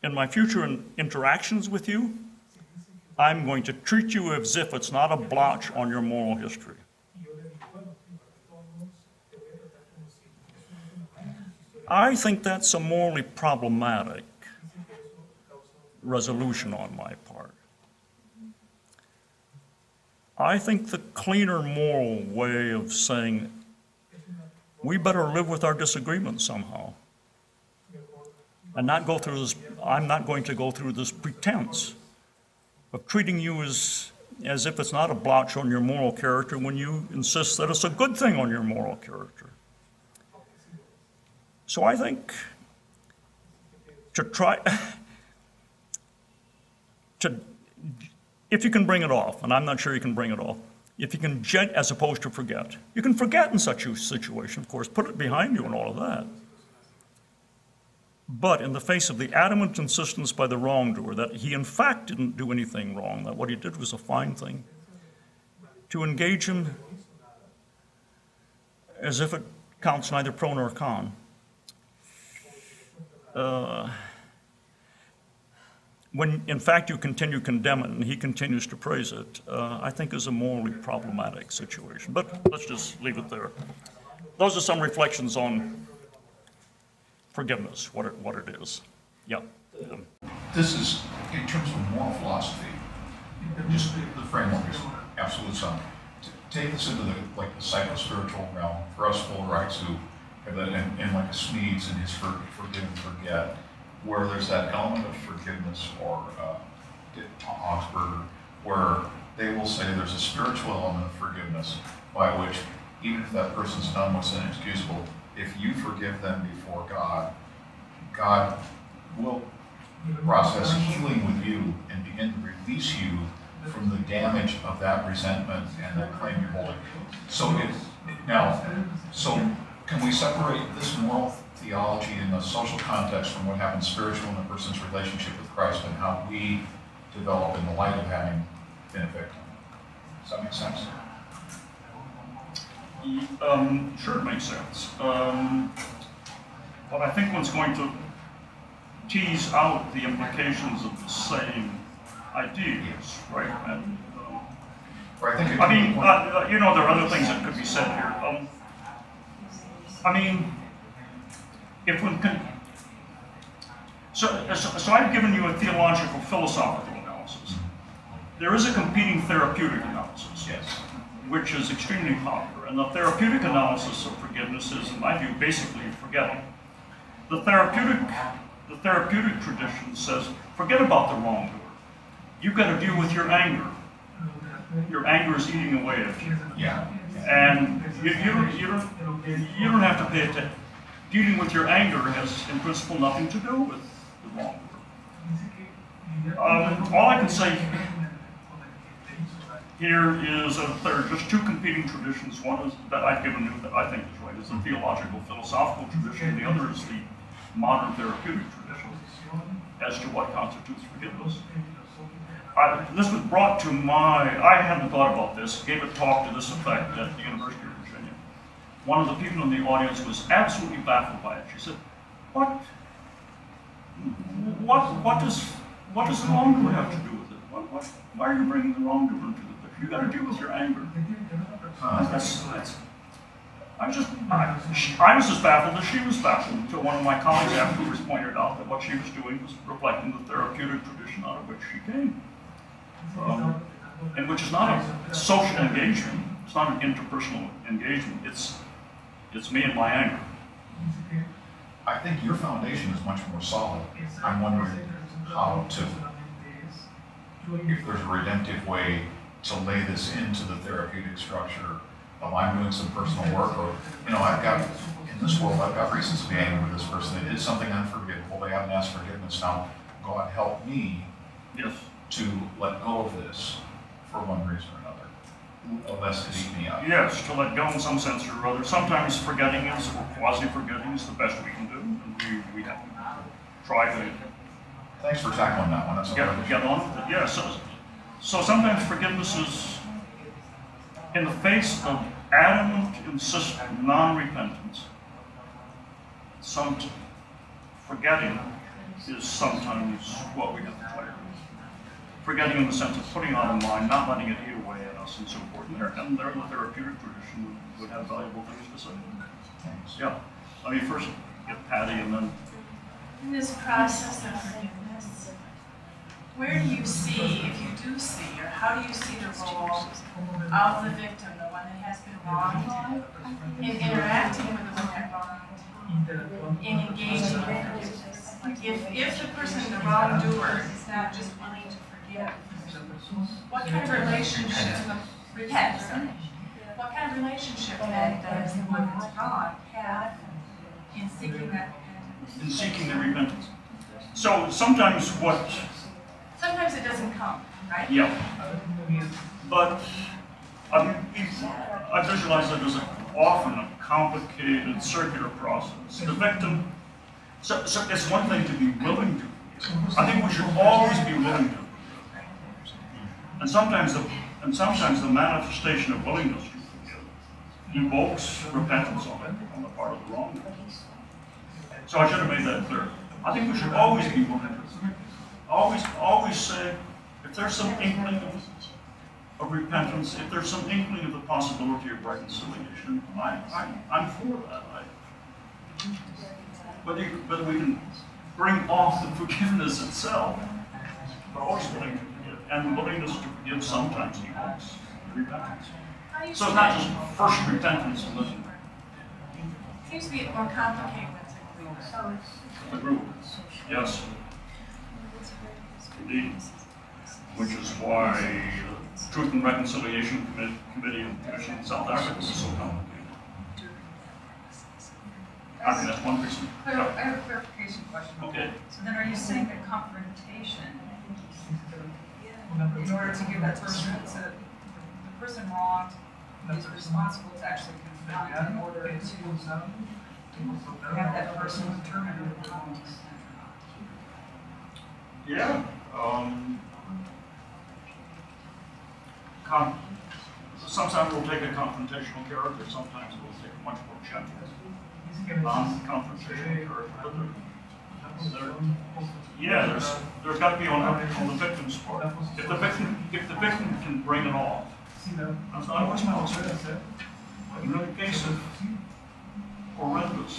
in my future interactions with you, I'm going to treat you as if it's not a blotch on your moral history. I think that's a morally problematic resolution on my part. I think the cleaner moral way of saying we better live with our disagreements somehow and not go through this, I'm not going to go through this pretense of treating you as if it's not a blotch on your moral character when you insist that it's a good thing on your moral character. So I think if you can bring it off, and I'm not sure you can bring it off, if you can, as opposed to forget. You can forget in such a situation, of course, put it behind you and all of that. But in the face of the adamant insistence by the wrongdoer that he in fact didn't do anything wrong, that what he did was a fine thing, to engage him as if it counts neither pro nor con. When, in fact, you continue to condemn it and he continues to praise it, I think is a morally problematic situation. But let's just leave it there. Those are some reflections on forgiveness, what it is. Yeah. This is, in terms of moral philosophy, just the framework is absolute sum. Take this into the psycho-spiritual realm, for us full rights who have that, and like a Smedes in his forgive and forget, where there's that element of forgiveness, or Augsburger, where they will say there's a spiritual element of forgiveness by which, even if that person's done what's inexcusable, if you forgive them before God, God will process healing with you and begin to release you from the damage of that resentment and the claim you're holding. So so can we separate this moral theology in the social context from what happens spiritual in a person's relationship with Christ and how we develop in the light of having been a victim? Does that make sense? Sure, it makes sense. But I think one's going to tease out the implications of the same ideas, right? And, there are other things that could be said here. If one can... So I've given you a theological, philosophical analysis. There is a competing therapeutic analysis, which is extremely popular. And the therapeutic analysis of forgiveness is, in my view, basically forgetting. The therapeutic tradition says, forget about the wrongdoer. You've got to deal with your anger. Your anger is eating away at you. And you don't have to pay attention. Dealing with your anger has, in principle, nothing to do with the wrongdoer. All I can say here is that there are just two competing traditions. One is that I've given you that I think is right. It's the theological, philosophical tradition. The other is the modern therapeutic tradition as to what constitutes forgiveness. This was brought to my... I hadn't thought about this. Gave a talk to this effect at the University of Virginia. One of the people in the audience was absolutely baffled by it. She said, what does the wrongdoer have to do with it? Why are you bringing the wrongdoer into the picture? You got to deal with your anger. I was as baffled as she was baffled until one of my colleagues afterwards pointed out that what she was doing was reflecting the therapeutic tradition out of which she came. And which is not a social engagement, it's not an interpersonal engagement, it's me and my anger. I think your foundation is much more solid. I'm wondering how to, if there's a redemptive way to lay this into the therapeutic structure of I'm doing some personal work, or, I've got, in this world, I've got reasons to be angry with this person. They did something unforgivable, they haven't asked forgiveness. Now, God help me. Yes. To let go of this for one reason or another, unless it eat me up. Yes, to let go in some sense or other. Sometimes forgetting is, or quasi-forgetting is the best we can do, and we have to try to... Thanks for tackling that one. That's get on with it. Yeah, so sometimes forgiveness is in the face of adamant, insistent non-repentance. Some forgetting is sometimes what we have to try to do. Forgetting in the sense of putting on our mind, not letting it eat away at us, and so forth. And there, the therapeutic tradition would have valuable things to say. Thanks. Yeah. I mean, first get Patty, and then. In this process of forgiveness, where do you see, if you do see, or how do you see the role of the victim, the one that has been wronged, in interacting with the one that wronged, in engaging in forgiveness? If the person, the wrongdoer, is not just willing to. Yeah. What kind of relationship does the one that's wrong have in seeking that repentance? In seeking the repentance. So sometimes what... Sometimes it doesn't come, right? Yeah. But I visualize that as often a complicated circular process. The victim... So it's one thing to be willing to. I think we should always be willing to. And sometimes the manifestation of willingness to forgive evokes repentance on the part of the wrongdoer. So I should have made that clear. I think we should always be willing to forgive. Always say, if there's some inkling of repentance, if there's some inkling of the possibility of reconciliation, I'm for that. But we can bring off the forgiveness itself, but always willing to. And willingness to forgive sometimes evokes repentance. So it's not just first repentance and living. It seems to be more complicated than the group. Yes. Indeed. Which is why the Truth and Reconciliation Committee and Commission in South Africa was so complicated. Okay, that's one person. I have a clarification question. Okay. So then are you saying that confrontation, in order to give that person, the person wronged is responsible to actually confront in order to have that person determine whether the wrong was done or not? Yeah. Sometimes we'll take a confrontational character, sometimes we'll take a much more gentle, non-confrontational character. Yeah, there's got to be on the victim's part. If the victim can bring it off. I watch my in the case of horrendous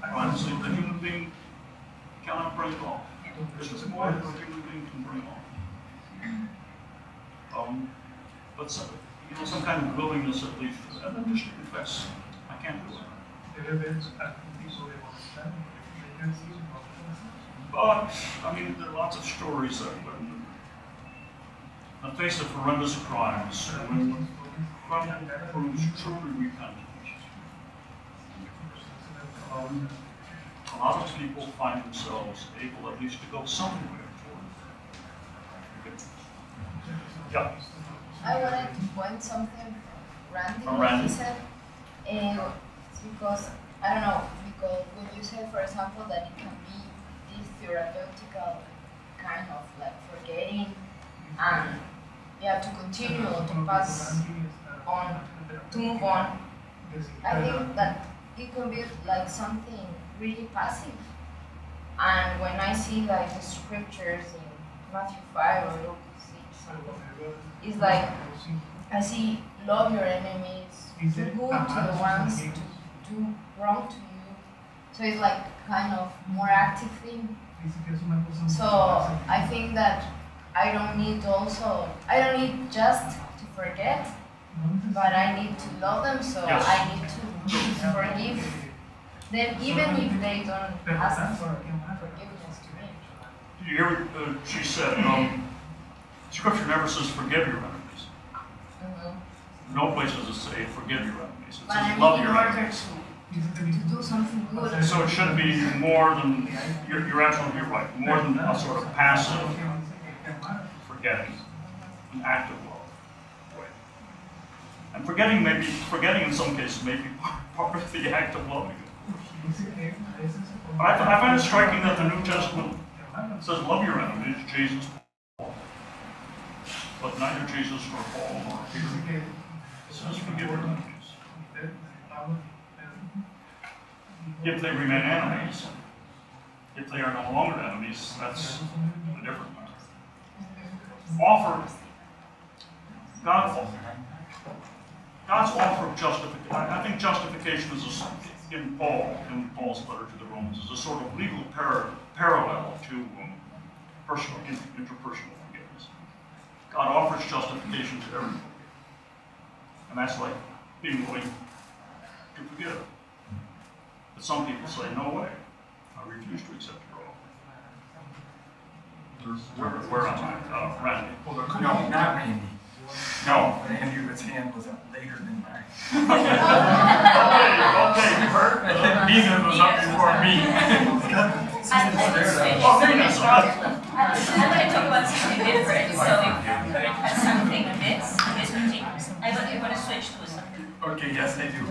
violence, the human being cannot bring it off. This is more than a human being can bring off. But some kind of willingness at least, and then just to confess, I can't do it. But, I mean, there are lots of stories that when, in the face of horrendous crimes, when one proves truly repentant, a lot of people find themselves able at least to go somewhere toward it. Yeah. I wanted to point something random. He said, because, I don't know, because would you say, for example, that it can be this therapeutical kind of like forgetting and you have to continue to pass on, to move on? I think that it can be like something really passive. And when I see like the scriptures in Matthew 5 or Luke 6, it's like, I see, love your enemies, do good to the ones who do wrong to you. So it's like kind of more active thing. So I think that I don't need just to forget, but I need to love them, so I need to forgive them, even if they don't ask for forgiveness to me. Did you hear what she said? Scripture never says forgive your enemies. Mm-hmm. No place does it say forgive your enemies. It says love your enemies. To do something good. So it should be more than, you're absolutely right, more than a sort of passive forgetting, an act of love. Right. And forgetting in some cases may be part of the act of loving. But I find it striking that the New Testament says love your enemies, Jesus. But neither Jesus nor Paul nor Peter says forgive your enemies. If they remain enemies, if they are no longer enemies, that's a different matter. God's offer of justification. I think justification is in Paul's letter to the Romans, is a sort of legal parallel to interpersonal. God offers justification to everybody. And that's like being willing to forgive. But some people say, no way. I refuse to accept your offer. Where am I? Randy. Well, no, not Randy. No. Randy, his hand was up later than mine. Okay. Ethan was up before me. I want to talk about something different, so has something a bit. I want to switch to something. Okay, yes, I do.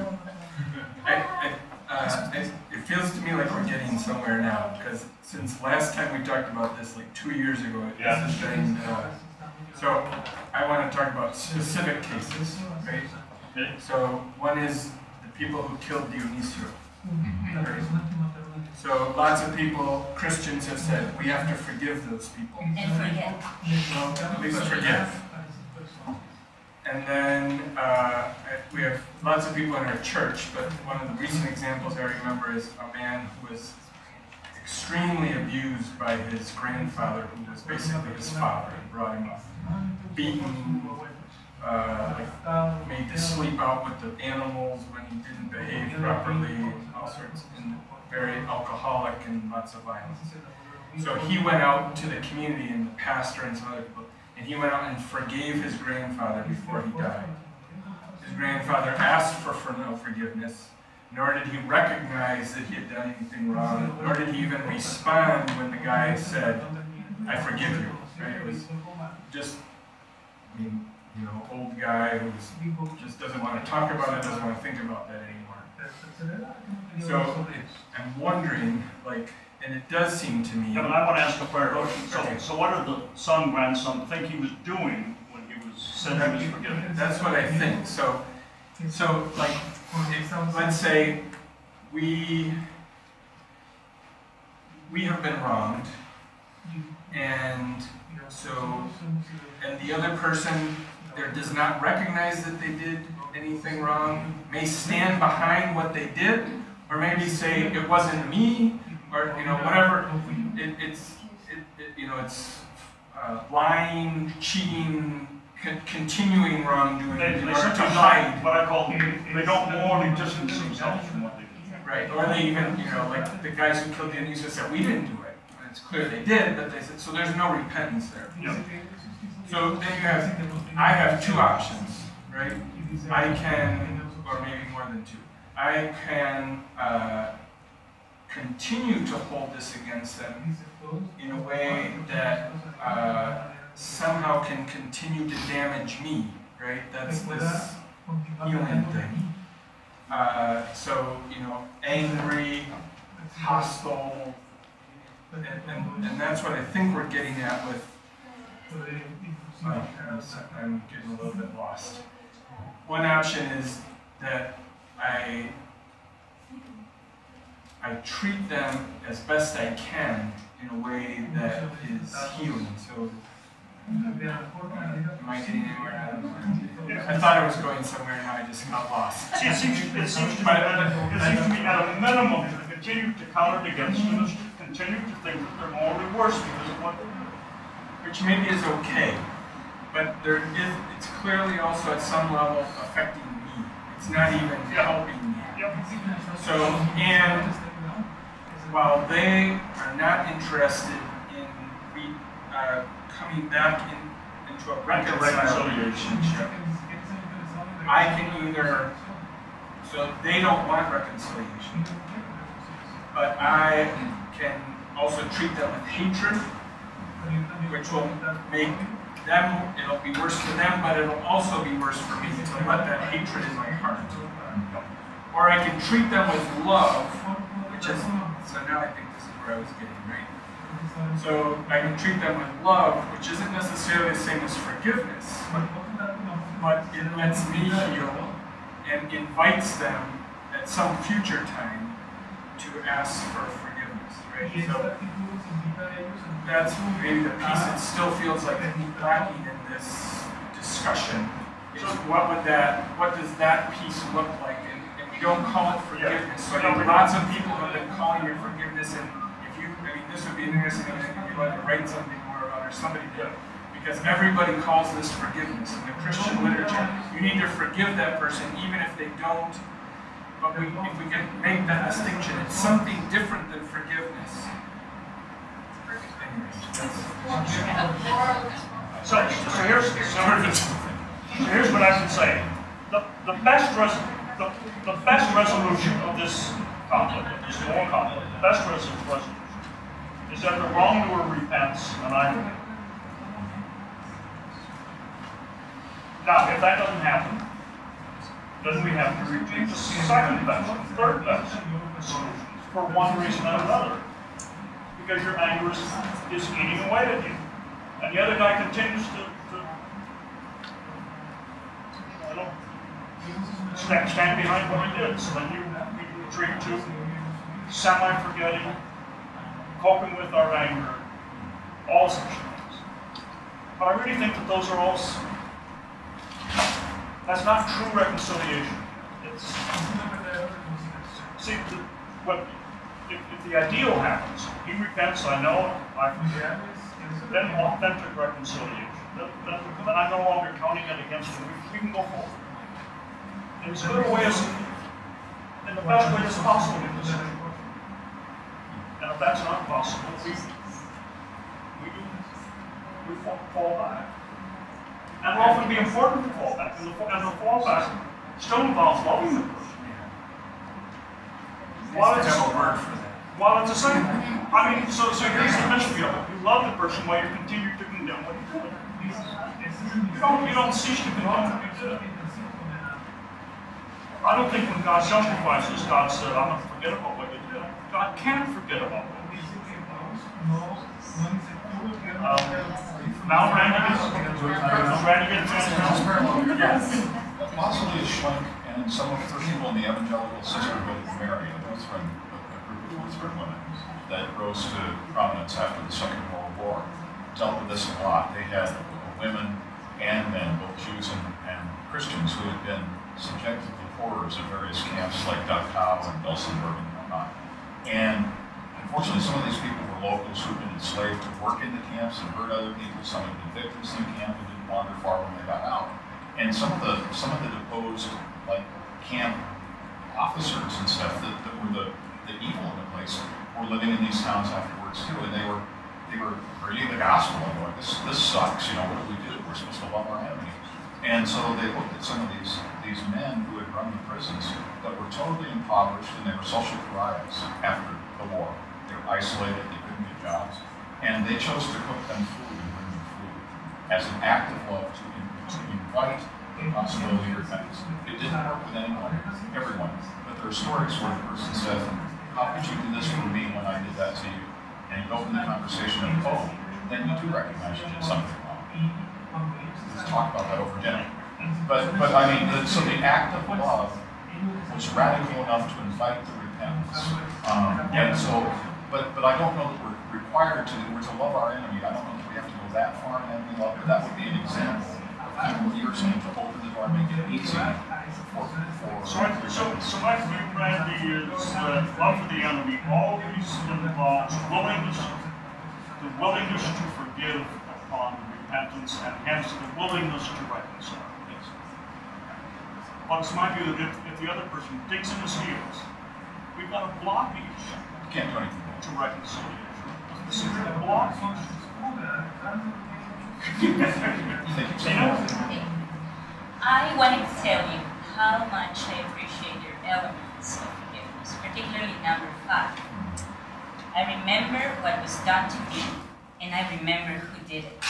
It feels to me like we're getting somewhere now, because since last time we talked about this, like 2 years ago, this has been, so I want to talk about specific cases, right? So one is the people who killed Dionysio, right? So lots of people, Christians, have said we have to forgive those people. And forget. Well, at least forgive. And then we have lots of people in our church, but one of the recent examples I remember is a man who was extremely abused by his grandfather, who was basically his father, and brought him up, beaten, made to sleep out with the animals when he didn't behave properly, all sorts. And very alcoholic and lots of violence. So he went out to the community and the pastor and some other people, and he went out and forgave his grandfather before he died. His grandfather asked for no forgiveness, nor did he recognize that he had done anything wrong, nor did he even respond when the guy said, I forgive you. Right? It was just, I mean, you know, old guy who just doesn't want to talk about it, doesn't want to think about that anymore. So I'm wondering, like, and it does seem to me... Yeah, but I want to ask a prior question. So what did the grandson think he was doing when he was said he was forgiven? That's what I think. So like, let's say we have been wronged, and so, and the other person there does not recognize that they did anything wrong, may stand behind what they did, or maybe say it wasn't me, or whatever. It's lying, cheating, continuing wrongdoing in order to hide. What I call, they don't morally distance themselves from what they did. Right, or they even, like the guys who killed the Anissa said, we didn't do it. And it's clear they did, but they said, so there's no repentance there. Yep. So then you have, I have two options, right? I can, or maybe more than two, I can continue to hold this against them in a way that somehow can continue to damage me, right? That's this healing thing. So, angry, hostile, and that's what I think we're getting at with, I'm getting a little bit lost. One option is that I treat them as best I can in a way that is healing. So, am I getting anywhere? I thought I was going somewhere, and I just got lost. See, it seems to me at a minimum to continue to count it against them, to continue to think that they're morally worse because of what, which maybe is okay, but there is, it's clearly also at some level affecting me. It's not even helping me. Yep. So, and while they are not interested in coming back into a reconciled relationship, I can either, so they don't want reconciliation, but I can also treat them with hatred, which will make them, it'll be worse for them, but it'll also be worse for me to let that hatred in my heart. Or I can treat them with love, which is, so now I think this is where I was getting, right? So I can treat them with love, which isn't necessarily the same as forgiveness, but it lets me heal and invites them at some future time to ask for forgiveness, right? So that's maybe the piece that still feels like lacking in this discussion. Is what does that piece look like? Don't call it forgiveness. So I know lots of people have been calling it forgiveness, and if you, I mean, this would be interesting if you wanted to write something more about, or somebody did, because everybody calls this forgiveness in the Christian literature. You need to forgive that person, even if they don't. But if we can make that distinction, it's something different than forgiveness. Anyways, so here's what I can say. The best resolution of this conflict, of this moral conflict, the best resolution is that the wrongdoer repents and I repent. Now, if that doesn't happen, then we have to repeat the second best, the third best solution for one reason or another. Because your anger is eating away at you. And the other guy continues to stand behind what he did, so then you retreat to semi-forgetting, coping with our anger, all such things. But I really think that those are all, that's not true reconciliation. It's, see, if the ideal happens, he repents, I know, I forget, then authentic reconciliation. Then I'm no longer counting it against him. We can go forward. There's a little ways, and the best way is possible in this situation. And if that's not possible, we fall back. And it'll often be important to fall back, and the fall back still involves loving the person. Well, it's a word for that. Well, it's the same thing. I mean, so here's the mystery of it. You love the person while you continue to condemn what you're doing. You don't cease to condemn what you do. I don't think when God justifies us, God said, I'm going to forget about what you do. God can't forget about what you do. Mount Randy is transparent. Yes. Mosley is Schlenk, and some of the first people in the Evangelical Sisterhood of Mary, a group of Lutheran women that rose to prominence after the Second World War, dealt with this a lot. They had women and men, both Jews and Christians, who had been subjected to horrors in various camps like Dutchow and Dulsenberg and whatnot. And unfortunately, some of these people were locals who'd been enslaved to work in the camps and hurt other people. Some had been victims in the camp and didn't wander far when they got out. And some of the deposed, like, camp officers and stuff that were the evil in the place were living in these towns afterwards too, and they were reading the gospel and going, this sucks, you know, what do we do? We're supposed to love our enemy. And so they looked at some of these men who had run the prisons that were totally impoverished, and they were social pariahs after the war. They were isolated, they couldn't get jobs. And they chose to cook them food and bring them food as an act of love to invite the possibility of repentance. It didn't work with anyone, everyone. But there are stories where the person says, how could you do this for me when I did that to you? And you open the conversation and oh, then you do recognize you did something wrong. Let's talk about that over dinner. But I mean, so the act of love was radical enough to invite the repentance. And so, but I don't know that we're required to. We're to love our enemy. I don't know that we have to go that far in enemy love, but that would be an example. You're saying to open the door and make it easy for. So my view, Randy, is that love for the enemy always involves willingness, the willingness to forgive upon repentance, and hence the willingness to reconcile. Yes. But it's my view that if the other person digs in his heels, we've got a blockage to reconciliation. This is a blockage. I wanted to tell you how much I appreciate your elements of forgiveness, particularly number 5. I remember what was done to me, and I remember who did it.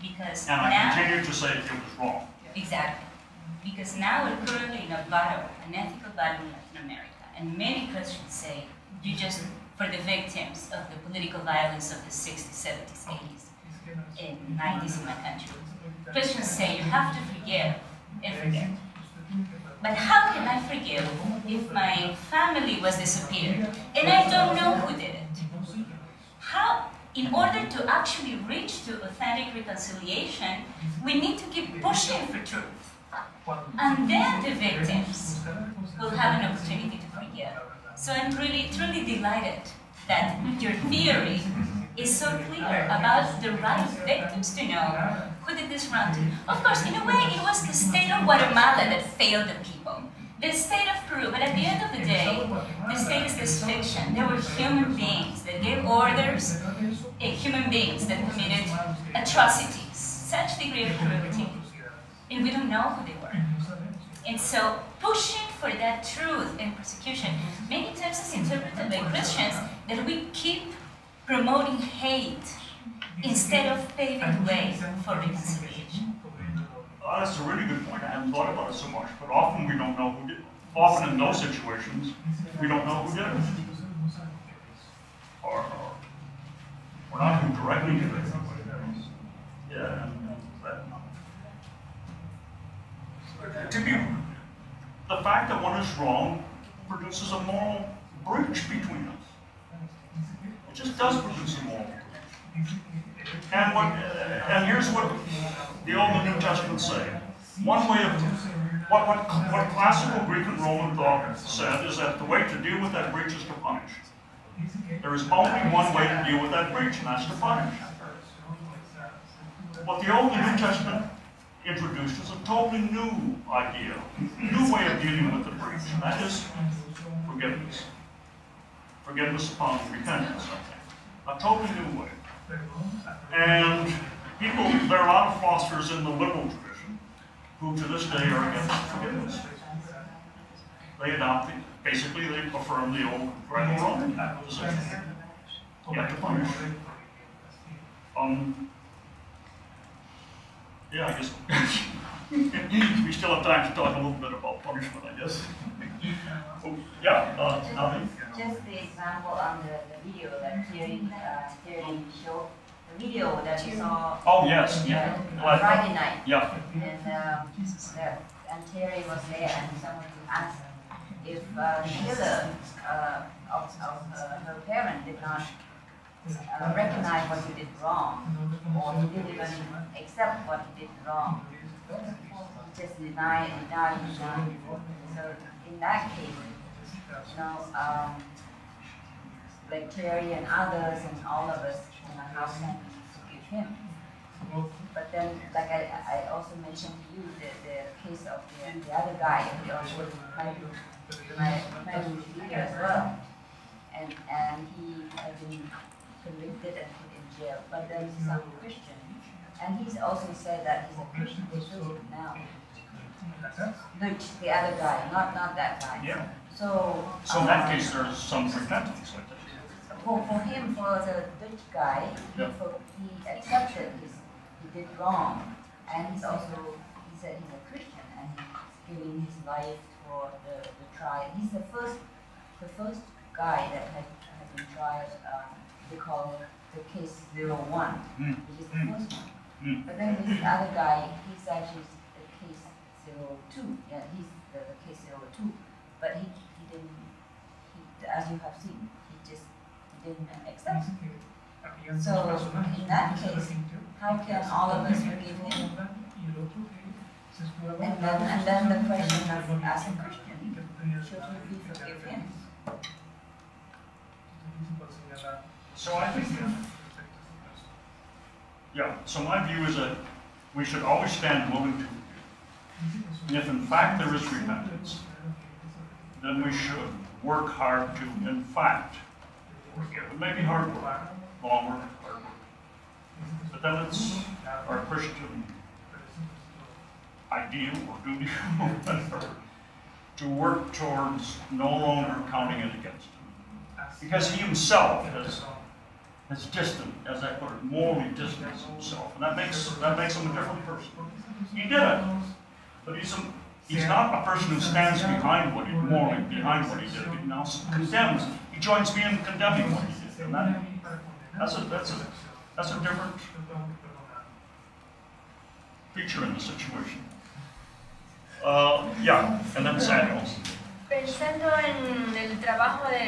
Because now I continue to say it was wrong. Exactly. Because now we're currently in a battle, an ethical battle in Latin America, and many Christians say, you just for the victims of the political violence of the 60s, 70s, 80s, in the 90s in my country. Christians say you have to forgive and forget. But how can I forgive if my family was disappeared and I don't know who did it? How, in order to actually reach to authentic reconciliation, we need to keep pushing for truth. And then the victims will have an opportunity to forgive. So I'm really, truly delighted that your theory is so clear about the right victims to know who did this wrong to. Of course, in a way, it was the state of Guatemala that failed the people, the state of Peru, but at the end of the day, the state is this fiction. There were human beings that gave orders, human beings that committed atrocities, such degree of cruelty, and we don't know who they were. And so, pushing for that truth and persecution, many times it's interpreted by Christians that we keep promoting hate instead of paving the way for reconciliation. That's a really good point. I haven't thought about it so much, but often we don't know who did it. Often in those situations, we don't know who did it. Or we're not who directly did it. Yeah, and to be, the fact that one is wrong produces a moral breach between us. It just does produce a moral. And here's what the Old and New Testament say. One way of what classical Greek and Roman thought said is that the way to deal with that breach is to punish. There is only one way to deal with that breach, and that's to punish. What the Old and New Testament introduced is a totally new idea, new way of dealing with the breach, and that is forgiveness. Forgiveness upon repentance, a totally new way. And people, there are a lot of philosophers in the liberal tradition who to this day are against forgiveness. They adopt it. basically they affirm the old Greco-Roman type of position. You have to punish. Yeah, I guess we still have time to talk a little bit about punishment, I guess. Oh, yeah, just the example on the video that Thierry showed, the video that you saw on Friday night. Yeah. And Thierry was there and someone asked if the killer her parent did not recognize what he did wrong, or he didn't even accept what he did wrong, just deny. So in that case, you know, like Terry and others and all of us, you know, how can we forgive him? But then, like I also mentioned to you, the case of the other guy, the Australian leader as well, and he had been convicted and put in jail. But then he's a Christian, and he's also said that he's a Christian too now. The other guy, not that guy. Yeah. So in that case, there's some repentance. For him, for the Dutch guy, he accepted he did wrong, and he's also, he said he's a Christian, and he's giving his life for the trial. He's the first guy that has been tried. They call it the case 01, which is the first one. But then this other guy, he's actually the case 02. Yeah, he's the case 02. But he didn't. He, as you have seen, didn't accept. So in that case, how can all of us forgive him? And then the question of, as a Christian, should we forgive him? So I think, so my view is that we should always stand willing to forgive. And if in fact there is repentance, then we should work hard to, in fact, it may be hard work, long work, hard work. But then it's our Christian ideal or duty to work towards no longer counting it against him. Because he himself has distant, as I put it, morally distanced himself. And that makes him a different person. He did it. But he's not a person who stands behind what he morally behind what he did. He now condemns. He joins me in condemning what he did. And that's a different feature in the situation. And then Sandals. Pensando en el trabajo de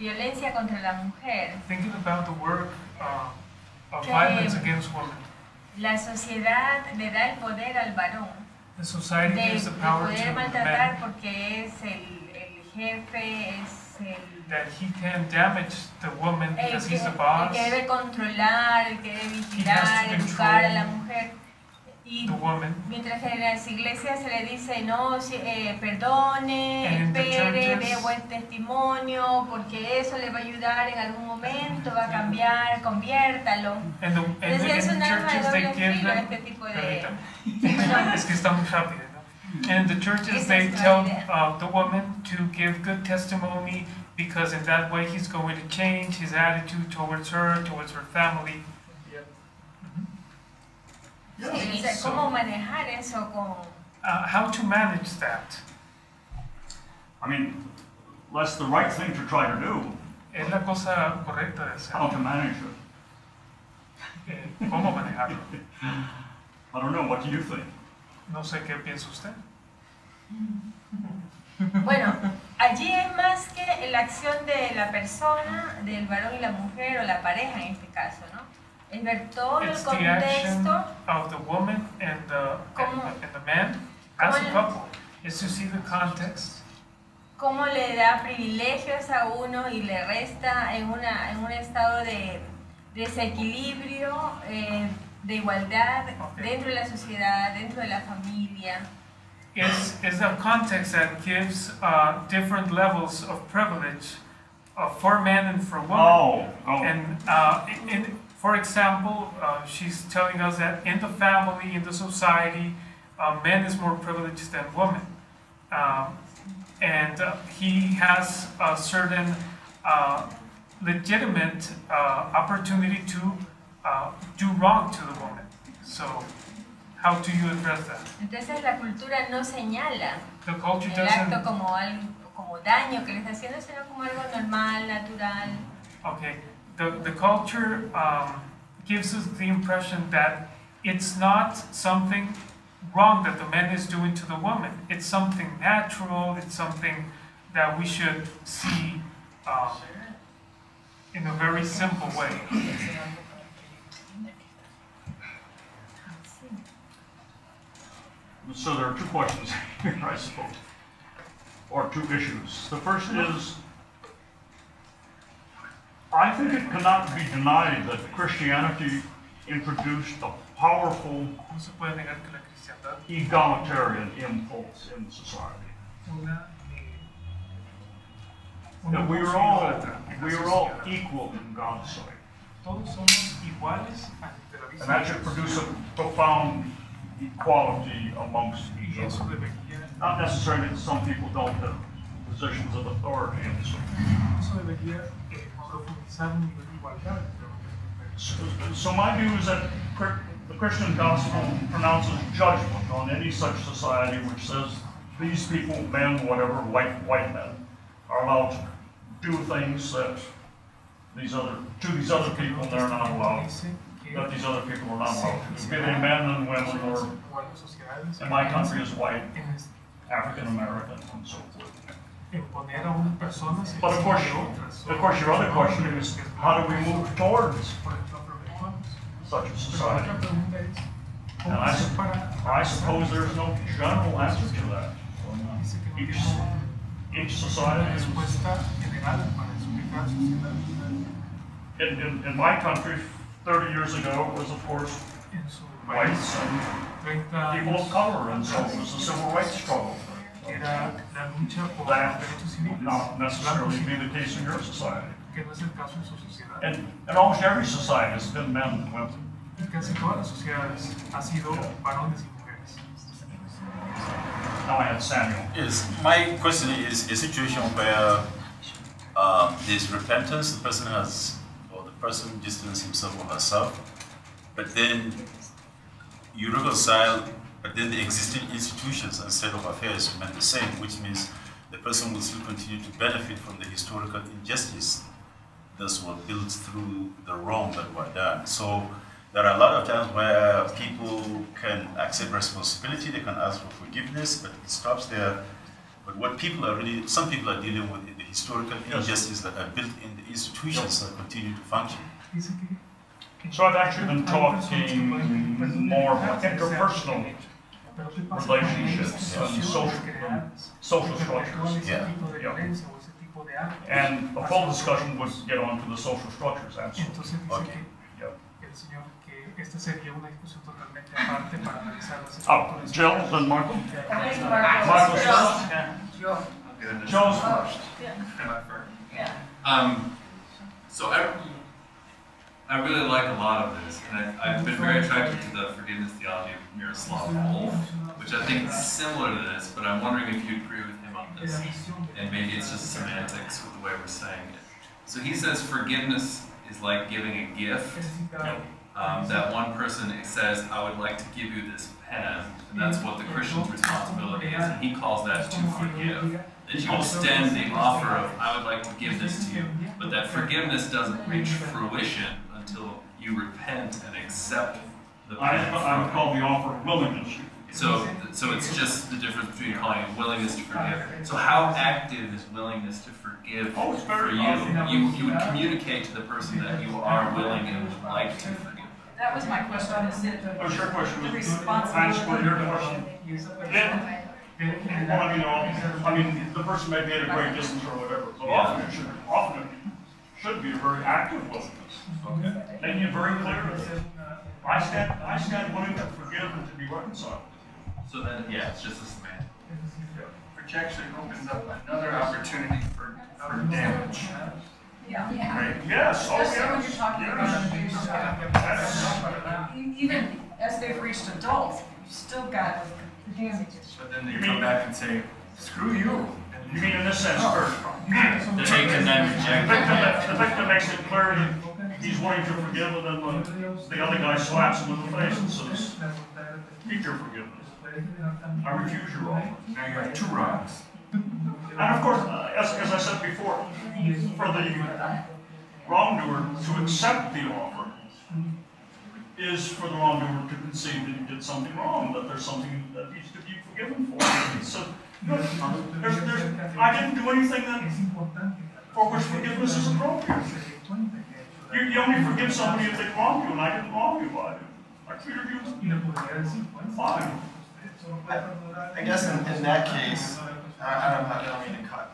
violencia contra la mujer. Thinking about the work of violence against women. La sociedad le da el poder al varón. The society gives the power to men, that he can damage the woman because he's the boss. He has to control the woman. And in the churches they give them. Es que está muy rápido, ¿no? And the churches, they tell the woman to give good testimony because in that way he's going to change his attitude towards her family. How to manage that? I mean, that's the right thing to try to do. Es la cosa correcta de hacer. How to manage it? ¿Cómo manejarlo? I don't know, what do you think? No sé qué piensa usted. Bueno, allí es más que la acción de la persona, del varón y la mujer, o la pareja en este caso, ¿no? Es ver todo el contexto. Of the woman and the man as a couple. It's to see the context. Cómo le da privilegios a uno y le resta en un estado de desequilibrio. De igualdad dentro de la sociedad, dentro de la familia. It's a context that gives different levels of privilege for men and for women. And for example, she's telling us that in the family, in the society, men is more privileged than women. and he has a certain legitimate opportunity to do wrong to the woman. So, how do you address that? Entonces la cultura no señala el acto como algo, como daño que le está haciendo, sino como algo normal, natural. Okay, the culture gives us the impression that it's not something wrong that the man is doing to the woman. It's something natural. It's something that we should see in a very simple way. So there are two questions here, I suppose, or two issues. The first is, I think it cannot be denied that Christianity introduced a powerful egalitarian impulse in society. That we are all equal in God's sight. And that should produce a profound equality amongst each other. Not necessarily that some people don't have positions of authority in this way. So my view is that the Christian gospel pronounces judgment on any such society which says these people, men, whatever, white men, are allowed to do things that these other people they're not allowed. That these other people are not allowed to do. Be they men and women, or in my country is white, African American, and so forth. But of course, your other question is, how do we move towards such a society? And I suppose there's no general answer to that. Each society is. In my country, 30 years ago, it was, of course, whites and people of color, and so it was the civil rights struggle. That would not necessarily be the case in your society. And almost every society has been men and women. Now I have Samuel. Yes, my question is a situation where there's repentance, the person has, or the person distances himself or herself, but then you reconcile. But then the existing institutions and state of affairs remain the same, which means the person will still continue to benefit from the historical injustice that was built through the wrong that were done. So there are a lot of times where people can accept responsibility, they can ask for forgiveness, but it stops there. But what people are really, some people are dealing with the historical injustices that are built in the institutions that continue to function. So I've actually been talking more about interpersonal relationships and social structures. Yeah. And a full discussion would get on to the social structures, absolutely. Okay. Oh, Jill, then Michael. Jill's first. Yeah. So I really like a lot of this, and I've been very attracted to the forgiveness theology of Miroslav Volf, which I think is similar to this, but I'm wondering if you agree with him on this, and maybe it's just semantics with the way we're saying it. So he says forgiveness is like giving a gift. That one person says, I would like to give you this pen, and that's what the Christian's responsibility is, and he calls that to forgive. That you extend the offer of, I would like to give this to you, but that forgiveness doesn't reach fruition until you repent and accept the plan. I would call the offer willingness. So it's just the difference between calling it willingness to forgive. So how active is willingness to forgive for you? You would communicate to the person that you are willing and would like to forgive. That was my question. What's your question? The responsibility. I mean, the person may be at a great distance or whatever, but often it should be a very active willingness. Okay. Making it very clear. I stand willing to forgive and to be reconciled. So then, yeah, it's just a semantic. Which actually opens up another opportunity for damage. Yeah. Right? Yes. Oh, yes. When you're talking about abuse, even as they've reached adults, you've still got. But then they come back and say, screw you, and You mean in this sense first. The victim then rejects. The victim makes it clear that he's wanting to forgive, and then the other guy slaps him in the face and says, "Keep your forgiveness. I refuse your offer." Now you have two wrongs. And of course, as I said before, for the wrongdoer to accept the offer is for the wrongdoer to concede that he did something wrong, that there's something that needs to be forgiven for. So, I didn't do anything for which forgiveness is appropriate. You only forgive somebody if they wrong you, and I didn't wrong you by it. I treated you fine. I guess in that case, I don't mean to cut.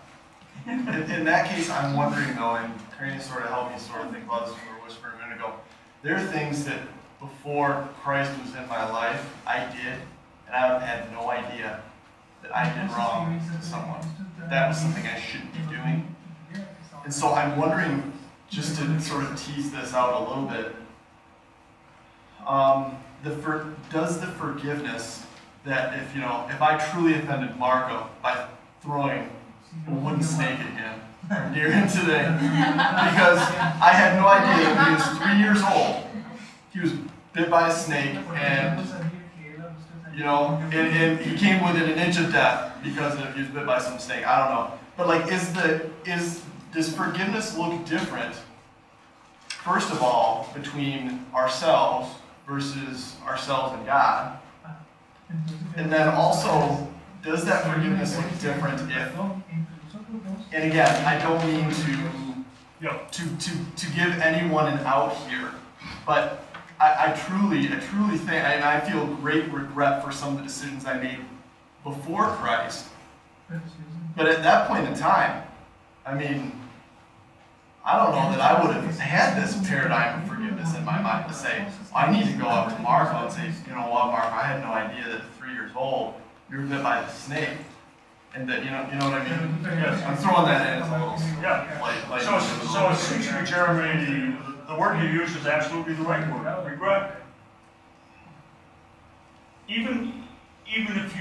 In that case, I'm wondering though, and Karina sort of helped me sort of think about this for a whisper a minute ago. There are things that before Christ was in my life, I did, and I had no idea that I did wrong to someone. That was something I shouldn't be doing. And so I'm wondering, just to sort of tease this out a little bit, does the forgiveness that if I truly offended Marco by throwing a wooden snake at him from near him today, because I had no idea when he was 3 years old, he was bit by a snake, and and he came within an inch of death because he was bit by some snake. I don't know. But like, does forgiveness look different, first of all, between ourselves versus ourselves and God? And then also, does that forgiveness look different if, and again, I don't mean to give anyone an out here, but I truly think, and I feel great regret for some of the decisions I made before Christ. But at that point in time, I mean, I don't know that I would have had this paradigm of forgiveness in my mind to say, I need to go up to Marco and say, you know what, Marco, I had no idea that at 3 years old you were bit by the snake. And that, you know what I mean? Yes. I'm throwing that in as a little. Yeah. Like so it seems to me, Jeremy, the word you use is absolutely the right word, regret. Even if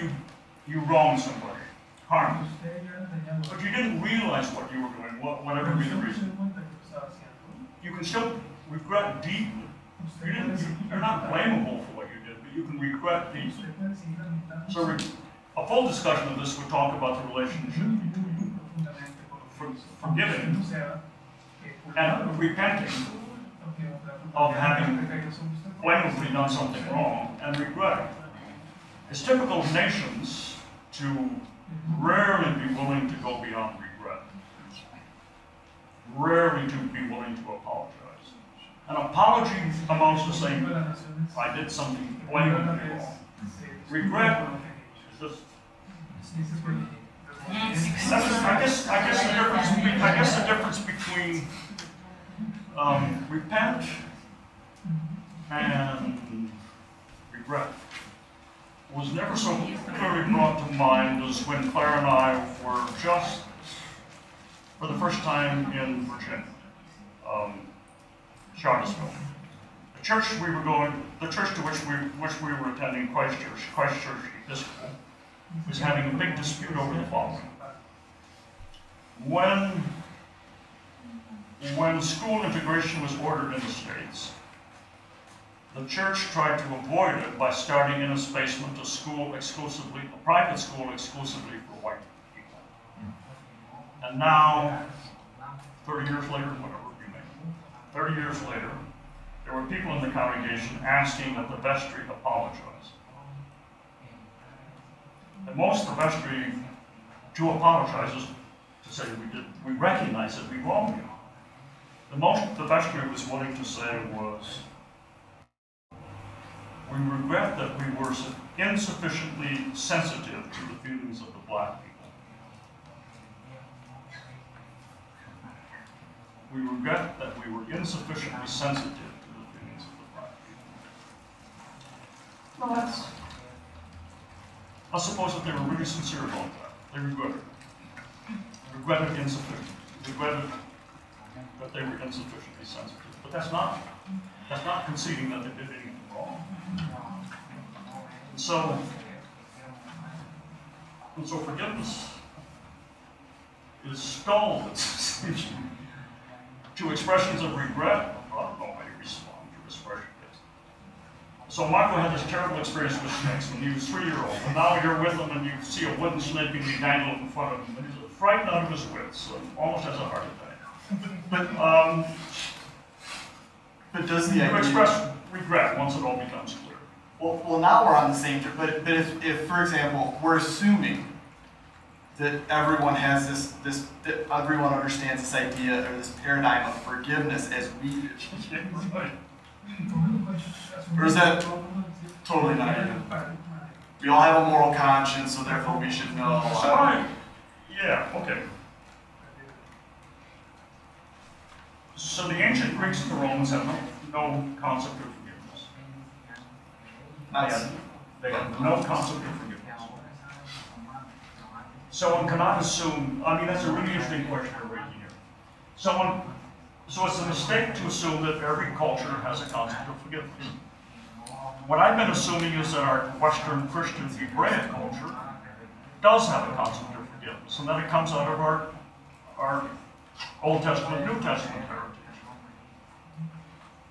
you wrong somebody, harm them, but you didn't realize what you were doing, whatever be the reason, you can still regret deeply. You're not blamable for what you did, but you can regret deeply. So a full discussion of this would talk about the relationship between forgiving and repenting of having blamelessly done something wrong and regretting. It's typical of nations to rarely be willing to go beyond regret, rarely to be willing to apologize. An apology amounts to saying, I did something blatantly wrong. Regret is just, I guess the difference between repent and regret was never so clearly brought to mind as when Claire and I were just for the first time in Virginia, Charlottesville. The church we were going, the church to which we were attending, Christ Church Episcopal, was having a big dispute over the following. When school integration was ordered in the States, the church tried to avoid it by starting in its basement a private school exclusively for white people. And now, 30 years later, whatever you may, 30 years later, there were people in the congregation asking that the vestry apologize. And most of the vestry to apologize is to say we recognize that we wronged you. The most the vestry was willing to say was, we regret that we were insufficiently sensitive to the feelings of the black people. We regret that we were insufficiently sensitive to the feelings of the black people. Well, I suppose that they were really sincere about that. They regretted it. Regretted that they were insufficiently sensitive. But that's not conceding that they did anything wrong. And so forgiveness was stoned to expressions of regret. Nobody responded to expressions. So Michael had this terrible experience with snakes when he was 3 years old, and now you're with him and you see a wooden snake being dangled in front of him, and he's frightened out of his wits, so almost has a heart attack. But does the idea express regret once it all becomes clear? Well, now we're on the same. But if for example, we're assuming that everyone has this that everyone understands this idea or this paradigm of forgiveness as we do. Or is that totally not even? We all have a moral conscience, so therefore we should know. Yeah. Okay. So the ancient Greeks and the Romans have no concept of forgiveness. They have no concept of forgiveness. Someone cannot assume. I mean, that's a really interesting question you're raising here. So it's a mistake to assume that every culture has a concept of forgiveness. What I've been assuming is that our Western Christian Hebraic culture does have a concept of forgiveness, and that it comes out of our Old Testament, New Testament heritage.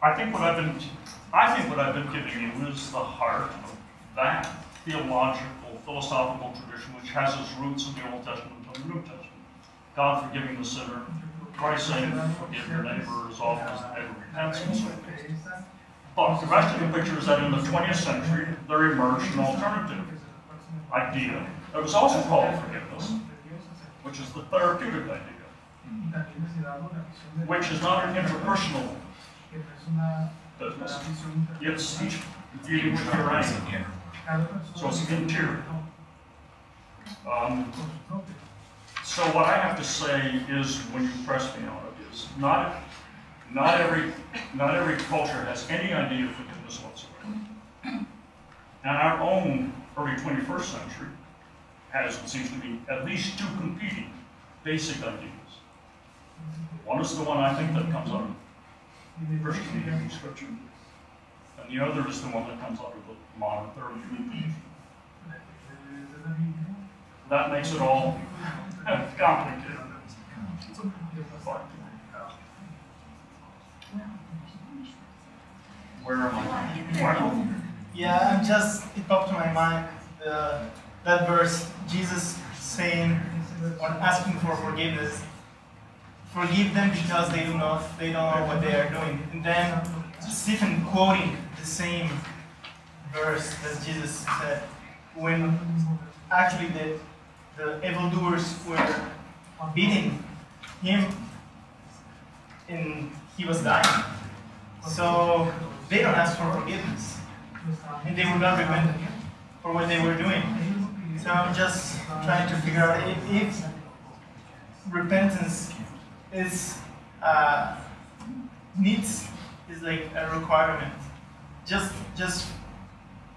I think what I've been giving you is the heart of that theological, philosophical tradition, which has its roots in the Old Testament and the New Testament. God forgiving the sinner, Christ saying, "Forgive your neighbor as often as the neighbor repents," and so forth. But the rest of the picture is that in the 20th century there emerged an alternative idea that was also called forgiveness, which is the therapeutic idea, which is not an interpersonal business. It's dealing with your anger. So it's interior. So what I have to say is, when you press me on it, is not every culture has any idea of forgiveness whatsoever. And our own early 21st century has what seems to be at least two competing basic ideas. One is the one I think that comes out of Christian Hebrew scripture, and the other is the one that comes out of the modern therapeutic. That makes it all complicated. Where am I? Yeah, it popped to my mind that verse, Jesus saying, when asking for forgiveness, "Forgive them because they don't know what they are doing." And then Stephen quoting the same verse that Jesus said, when actually the evil doers were beating him and he was dying. So they don't ask for forgiveness, and they will not repent for what they were doing. So I'm just trying to figure out if repentance is like a requirement. Just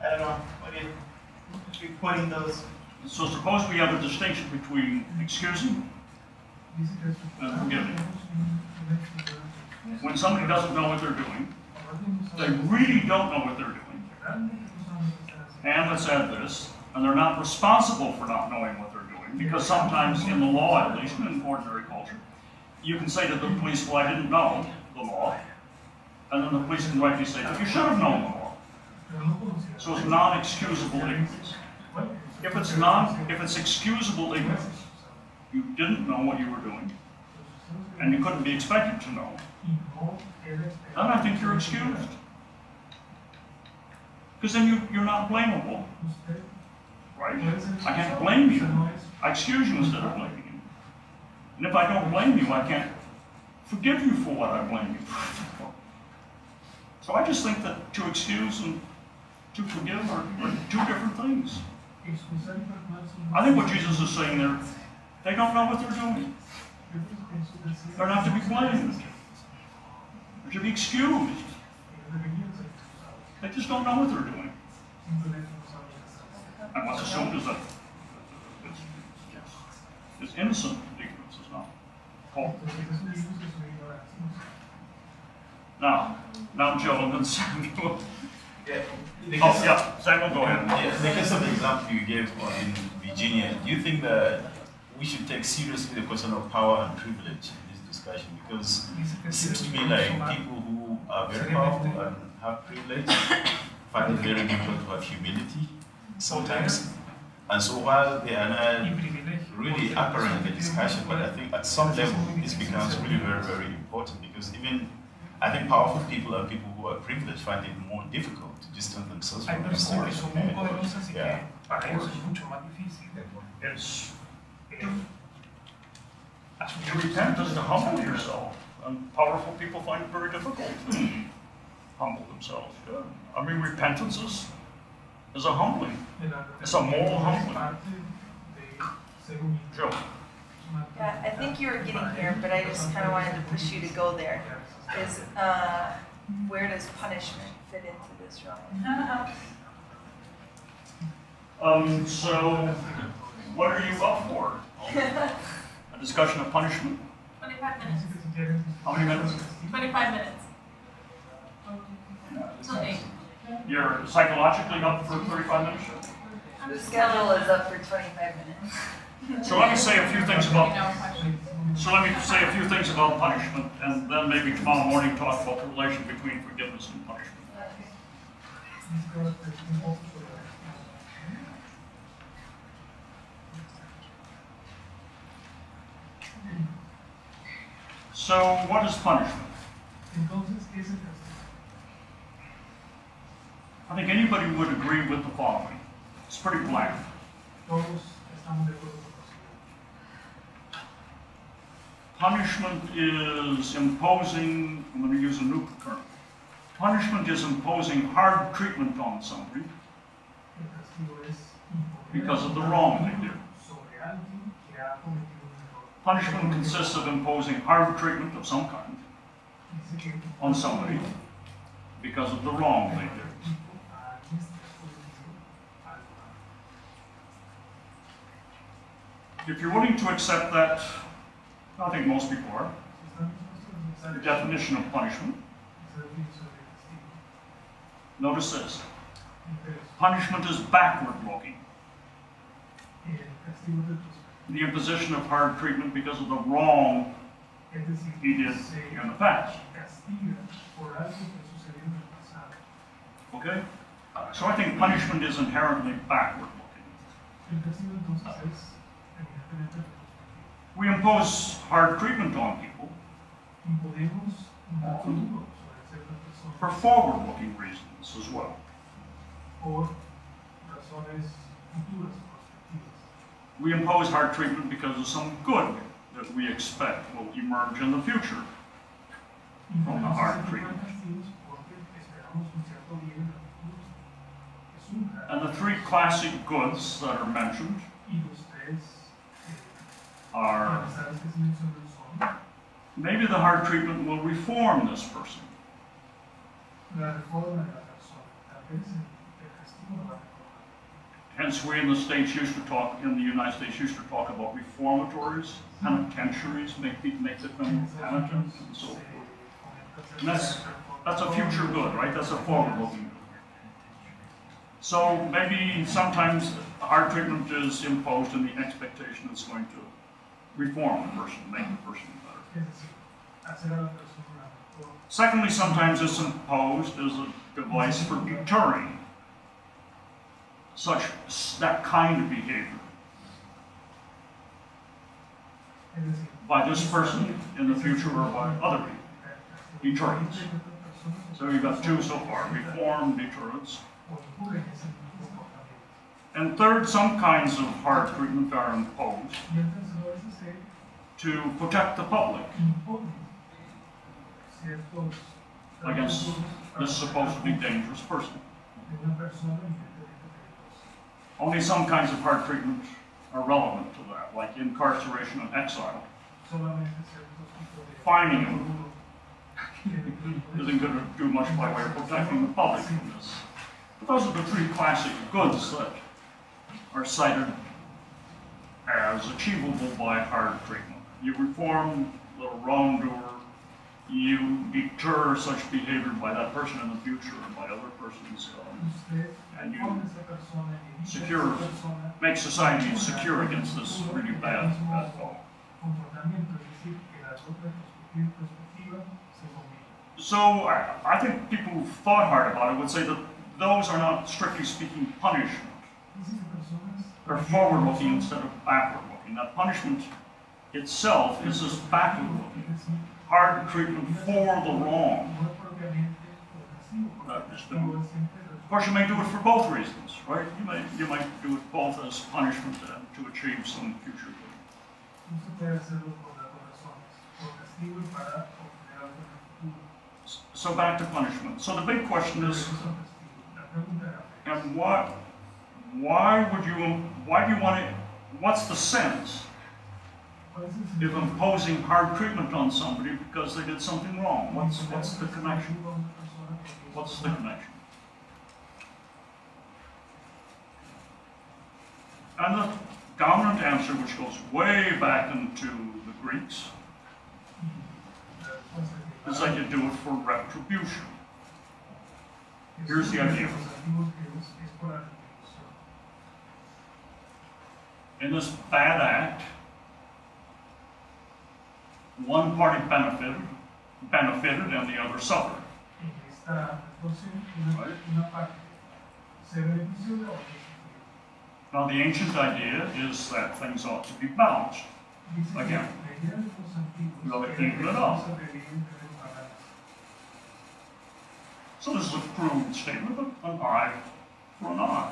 I don't know what you're quoting those. So suppose we have a distinction between excusing and forgiving. When somebody doesn't know what they're doing, they really don't know what they're doing. And let's add this, and they're not responsible for not knowing what they're doing, because sometimes in the law, at least in ordinary culture, you can say to the police, "Well, I didn't know the law," and then the police can rightly say, "You should have known the law." So it's non-excusable ignorance. If it's excusable ignorance, you didn't know what you were doing, and you couldn't be expected to know, then I think you're excused, because then you're not blamable, right? I can't blame you. I excuse you instead of blaming you. And if I don't blame you, I can't forgive you for what I blame you for. So I just think that to excuse and to forgive are two different things. I think what Jesus is saying there, they don't know what they're doing. They're not to be blamed. They're to be excused. They just don't know what they're doing. And what's assumed is that it's innocent. Oh. Now Joe and then Samuel. Samuel, go ahead. Yes, because of the example you gave in Virginia, do you think that we should take seriously the question of power and privilege in this discussion, because it seems to me like people who are very powerful and have privilege find it very difficult to have humility sometimes. And so while they are not really apparent in the discussion, but I think at some level this becomes really very important, because even I think powerful people and people who are privileged find it more difficult to distance themselves from the distinction. Yeah. If you repent, doesn't humble yourself, and powerful people find it very difficult to humble themselves. Yeah. I mean, repentance is a humbling. It's a moral humbling. Sure. Yeah, I think you were getting here, but I just kind of wanted to push you to go there. Is where does punishment fit into this realm? So, what are you up for? A discussion of punishment? 25 minutes. How many minutes? 25 minutes. Till 8. You're psychologically up for 35 minutes? The schedule is up for 25 minutes. So let me say a few things about punishment, and then maybe tomorrow morning talk about the relation between forgiveness and punishment. So what is punishment? I think anybody would agree with the following. It's pretty blank. Punishment is imposing, I'm going to use a new term. Punishment is imposing hard treatment on somebody because of the wrong they did. Punishment consists of imposing hard treatment of some kind on somebody because of the wrong they did. If you're willing to accept that, I think most people are, the definition of punishment. Notice this. Punishment is backward-looking. The imposition of hard treatment because of the wrong he did in the past. Okay? So I think punishment is inherently backward-looking. We impose hard treatment on people for forward-looking reasons as well. We impose hard treatment because of some good that we expect will emerge in the future from the hard treatment. And the three classic goods that are mentioned are maybe the hard treatment will reform this person. Hence, we in the States used to talk, in the United States used to talk about reformatories, penitentiaries, make the criminal penitent, and so forth. And that's a future good, right? That's a forward-looking good. So maybe sometimes hard treatment is imposed in the expectation it's going to reform the person, make the person better. Secondly, sometimes it's imposed as a device for deterring that kind of behavior. By this person in the future or by other people. Deterrence. So we've got two so far, reform, deterrence. And third, some kinds of hard treatment are imposed to protect the public against this supposedly dangerous person. Only some kinds of hard treatment are relevant to that, like incarceration and exile. Fining them isn't going to do much by way of protecting the public from this. But those are the three classic goods that are cited as achievable by hard treatment. You reform the wrongdoer, you deter such behavior by that person in the future and by other persons, and secure, make society secure against this really bad thought. So I think people who've thought hard about it would say that those are not, strictly speaking, punishment. They're forward-looking instead of backward-looking. That punishment itself is this backward-looking, hard treatment for the wrong. Of course, you may do it for both reasons, right? You might do it both as punishment to achieve some future good. So back to punishment. So the big question is, and what's the sense of imposing hard treatment on somebody because they did something wrong? What's the connection? What's the connection? And the dominant answer, which goes way back into the Greeks, is that you do it for retribution. Here's the idea. In this bad act, one party benefited and the other suffered. Right? Now the ancient idea is that things ought to be balanced. Again, you have to equal it up. So this is a crude statement, but an eye for an eye.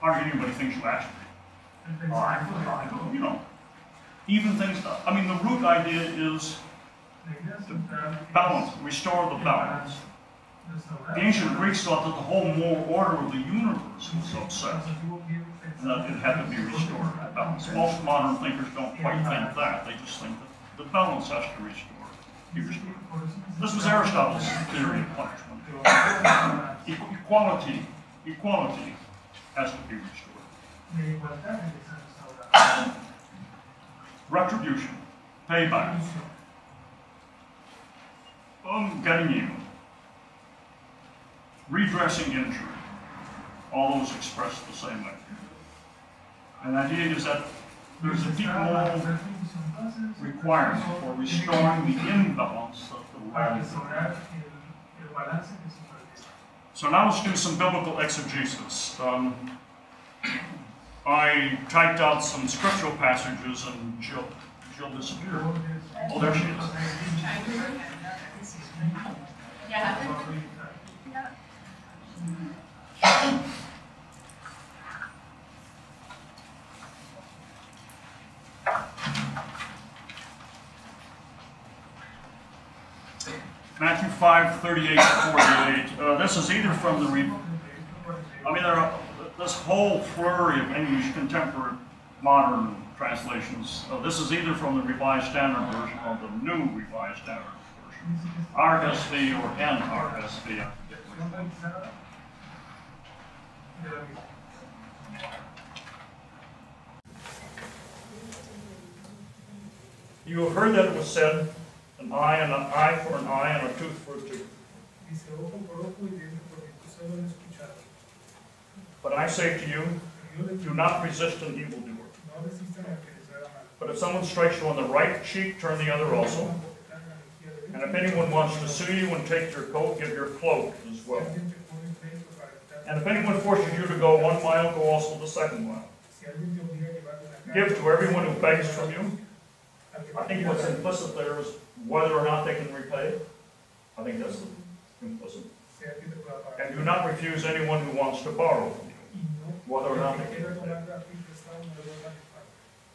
Hardly anybody thinks you ask me. Eye for an eye, you know. Even things, I mean, the root idea is balance, restore the balance. The ancient Greeks thought that the whole moral order of the universe was upset, and that it had to be restored to balance. Most modern thinkers don't quite think that, they just think that the balance has to be restored. This was Aristotle's theory of punishment. Equality has to be restored. Retribution, payback. Getting even, redressing injury, all those express the same idea. And the idea is that there's a deep moral requirement for restoring the imbalance of the world. So now let's do some biblical exegesis. I typed out some scriptural passages and Jill disappeared. Oh, there she is. Matthew 5:38-48. This is either from the this whole flurry of English contemporary modern translations. This is either from the Revised Standard Version or the New Revised Standard Version. RSV or NRSV. You have heard that it was said, an eye for an eye and a tooth for a tooth. But I say to you, do not resist an evildoer. But if someone strikes you on the right cheek, turn the other also. And if anyone wants to sue you and take your coat, give your cloak as well. And if anyone forces you to go 1 mile, go also the 2nd mile. Give to everyone who begs from you. I think what's implicit there is whether or not they can repay. I think that's implicit. And do not refuse anyone who wants to borrow from you, whether or not they can repay.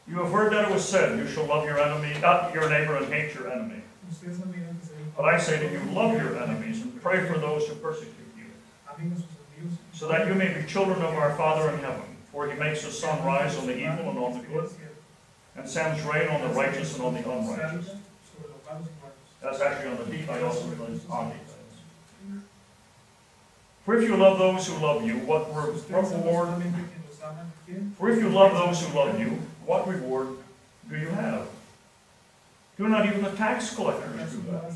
You have heard that it was said, you shall love your enemy, not your neighbor, and hate your enemy. But I say to you, love your enemies and pray for those who persecute you, so that you may be children of our Father in heaven. For he makes his sun rise on the evil and on the good, and sends rain on the righteous and on the unrighteous. That's actually on the Levite, also on the. For if you love those who love you, what reward do you have? Do not even the tax collectors do that.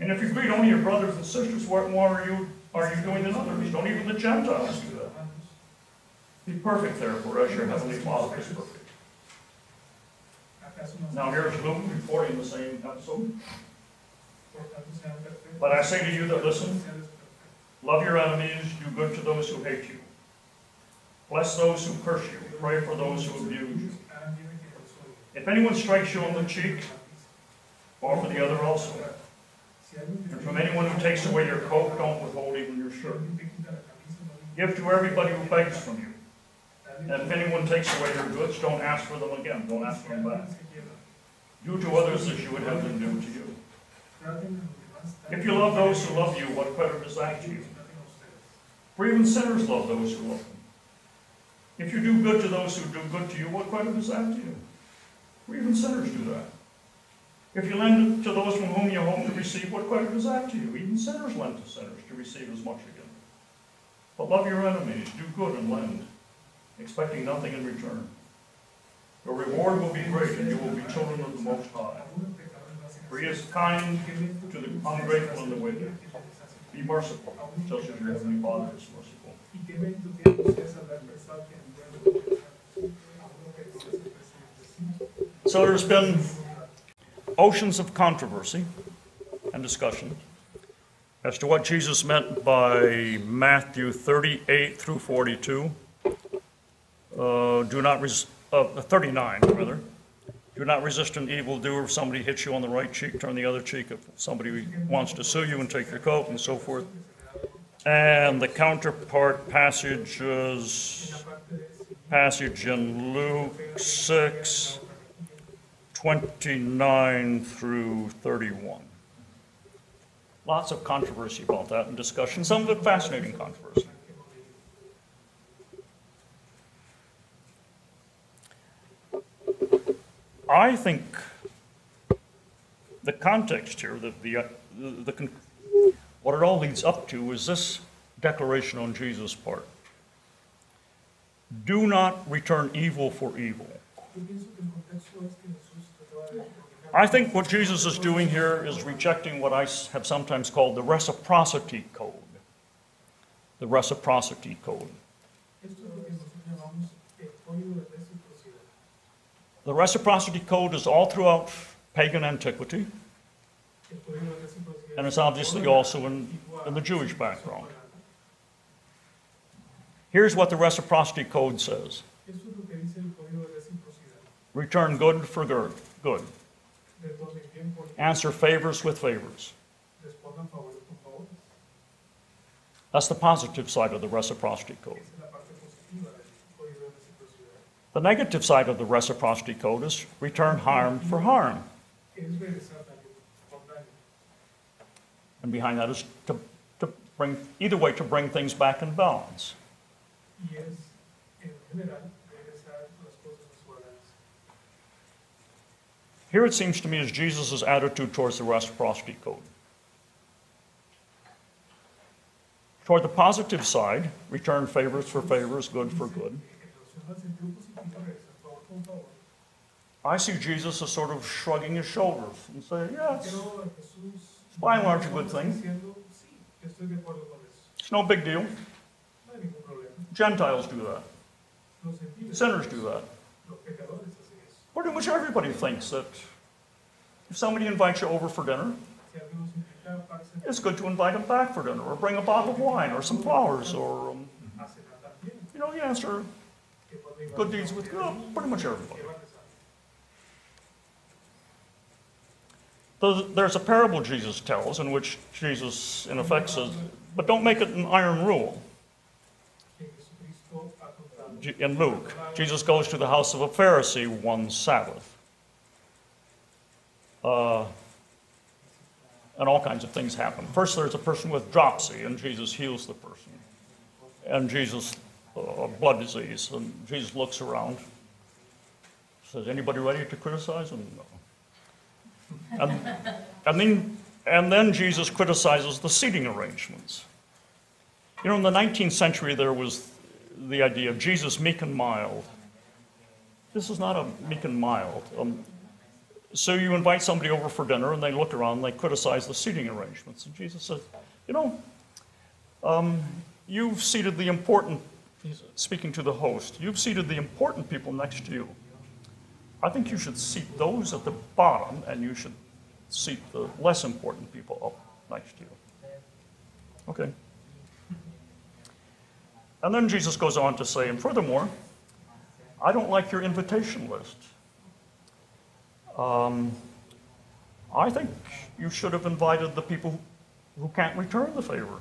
And if you greet only your brothers and sisters, what more are you are you doing in others? Don't even the Gentiles do that. Be perfect, therefore, as your heavenly Father is perfect. Now here's Luke reporting the same episode. But I say to you that, listen, love your enemies, do good to those who hate you. Bless those who curse you, pray for those who abuse you. If anyone strikes you on the cheek, offer the other also. And from anyone who takes away your coat, don't withhold even your shirt. Give to everybody who begs from you. And if anyone takes away your goods, don't ask for them again. Don't ask for them back. Do to others as you would have them do to you. If you love those who love you, what credit is that to you? For even sinners love those who love them. If you do good to those who do good to you, what credit is that to you? For even sinners do that. If you lend to those from whom you hope to receive, what credit is that to you? Even sinners lend to sinners to receive as much again. But love your enemies, do good and lend, expecting nothing in return. Your reward will be great, and you will be children of the Most High. For He is kind to the ungrateful and the wicked. Be merciful, just as your heavenly Father is merciful. So there's been oceans of controversy and discussion as to what Jesus meant by Matthew 38 through 42. Do not resist an evildoer. If somebody hits you on the right cheek, turn the other cheek. If somebody wants to sue you and take your coat and so forth. And the counterpart passage in Luke 6, 29 through 31. Lots of controversy about that and discussion, some of it fascinating controversy. I think the context here, what it all leads up to is this declaration on Jesus' part. Do not return evil for evil. I think what Jesus is doing here is rejecting what I have sometimes called the reciprocity code. The reciprocity code. The reciprocity code is all throughout pagan antiquity, and it's obviously also in the Jewish background. Here's what the reciprocity code says. Return good for good. Answer favors with favors. That's the positive side of the reciprocity code. The negative side of the reciprocity code is return harm for harm. And behind that is to bring things back in balance. Here it seems to me is Jesus' attitude towards the reciprocity code. Toward the positive side, return favors for favors, good for good. I see Jesus as sort of shrugging his shoulders and saying, yes, it's by and large a good thing. It's no big deal. Gentiles do that. Sinners do that. Pretty much everybody thinks that if somebody invites you over for dinner, it's good to invite them back for dinner, or bring a bottle of wine, or some flowers, or, the answer, good deeds with good, pretty much everybody. There's a parable Jesus tells in which Jesus, in effect, says, but don't make it an iron rule. In Luke, Jesus goes to the house of a Pharisee one Sabbath. And all kinds of things happen. First, there's a person with dropsy, and Jesus heals the person. And Jesus, blood disease, and Jesus looks around. Says, anybody ready to criticize him? No. And then Jesus criticizes the seating arrangements. In the 19th century, there was the idea of Jesus meek and mild. This is not a meek and mild. So you invite somebody over for dinner and they look around and they criticize the seating arrangements. And Jesus says, You've seated the important, speaking to the host, you've seated the important people next to you. I think you should seat those at the bottom, and you should seat the less important people up next to you. Okay. And then Jesus goes on to say, and furthermore, I don't like your invitation list. I think you should have invited the people who can't return the favor.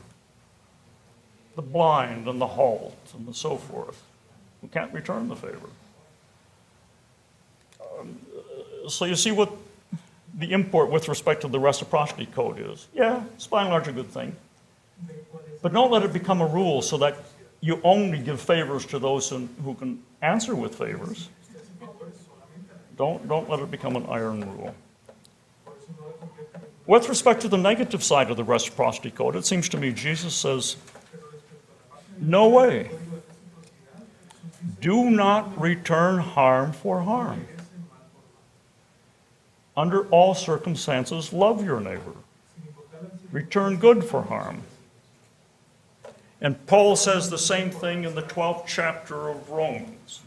The blind and the halt and the so forth, who can't return the favor. So you see what the import with respect to the reciprocity code is. Yeah, it's by and large a good thing. But don't let it become a rule so that you only give favors to those who can answer with favors. Don't let it become an iron rule. With respect to the negative side of the reciprocity code, it seems to me Jesus says, no way. Do not return harm for harm. Under all circumstances, love your neighbor. Return good for harm. And Paul says the same thing in the 12th chapter of Romans.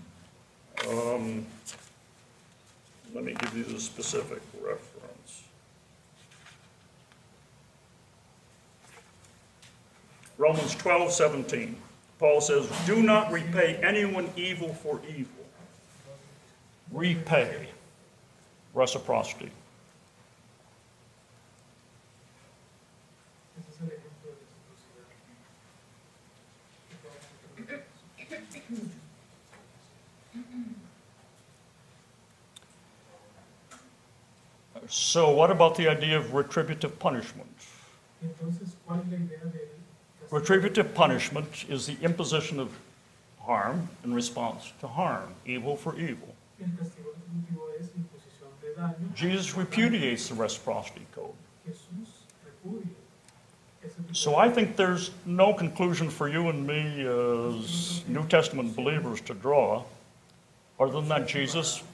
Let me give you the specific reference. Romans 12:17. Paul says, do not repay anyone evil for evil. Repay. Reciprocity. So what about the idea of retributive punishment? Retributive punishment is the imposition of harm in response to harm, evil for evil. Jesus repudiates the reciprocity code. So I think there's no conclusion for you and me as New Testament believers to draw other than that Jesus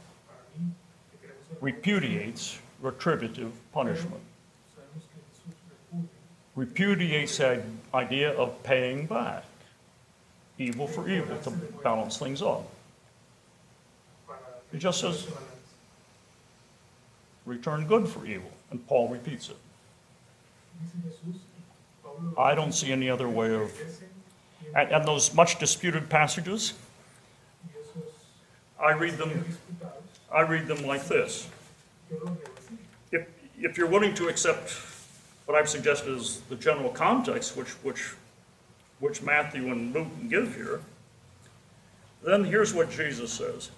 repudiates retributive punishment. Repudiates the idea of paying back, evil for evil, to balance things up. He just says, return good for evil, and Paul repeats it. I don't see any other way of... And those much disputed passages, I read them like this. If you're willing to accept what I've suggested is the general context, which Matthew and Luke give here, then here's what Jesus says.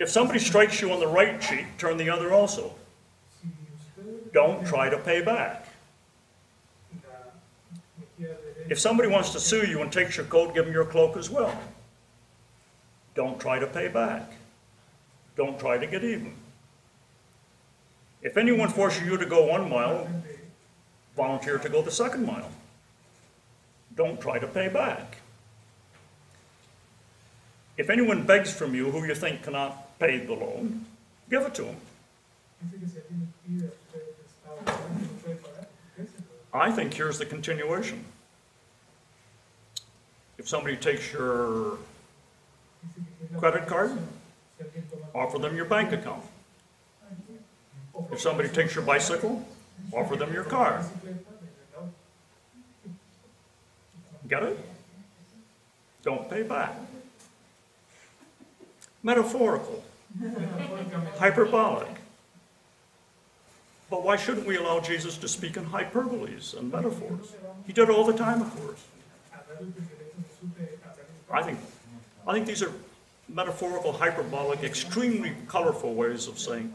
If somebody strikes you on the right cheek, turn the other also. Don't try to pay back. If somebody wants to sue you and takes your coat, give him your cloak as well. Don't try to pay back. Don't try to get even. If anyone forces you to go 1 mile, volunteer to go the 2nd mile. Don't try to pay back. If anyone begs from you who you think cannot pay the loan, give it to him. I think here's the continuation. If somebody takes your credit card, offer them your bank account. If somebody takes your bicycle, offer them your car. Get it? Don't pay back. Metaphorical, hyperbolic. But why shouldn't we allow Jesus to speak in hyperboles and metaphors? He did all the time, of course. I think these are metaphorical, hyperbolic, extremely colorful ways of saying,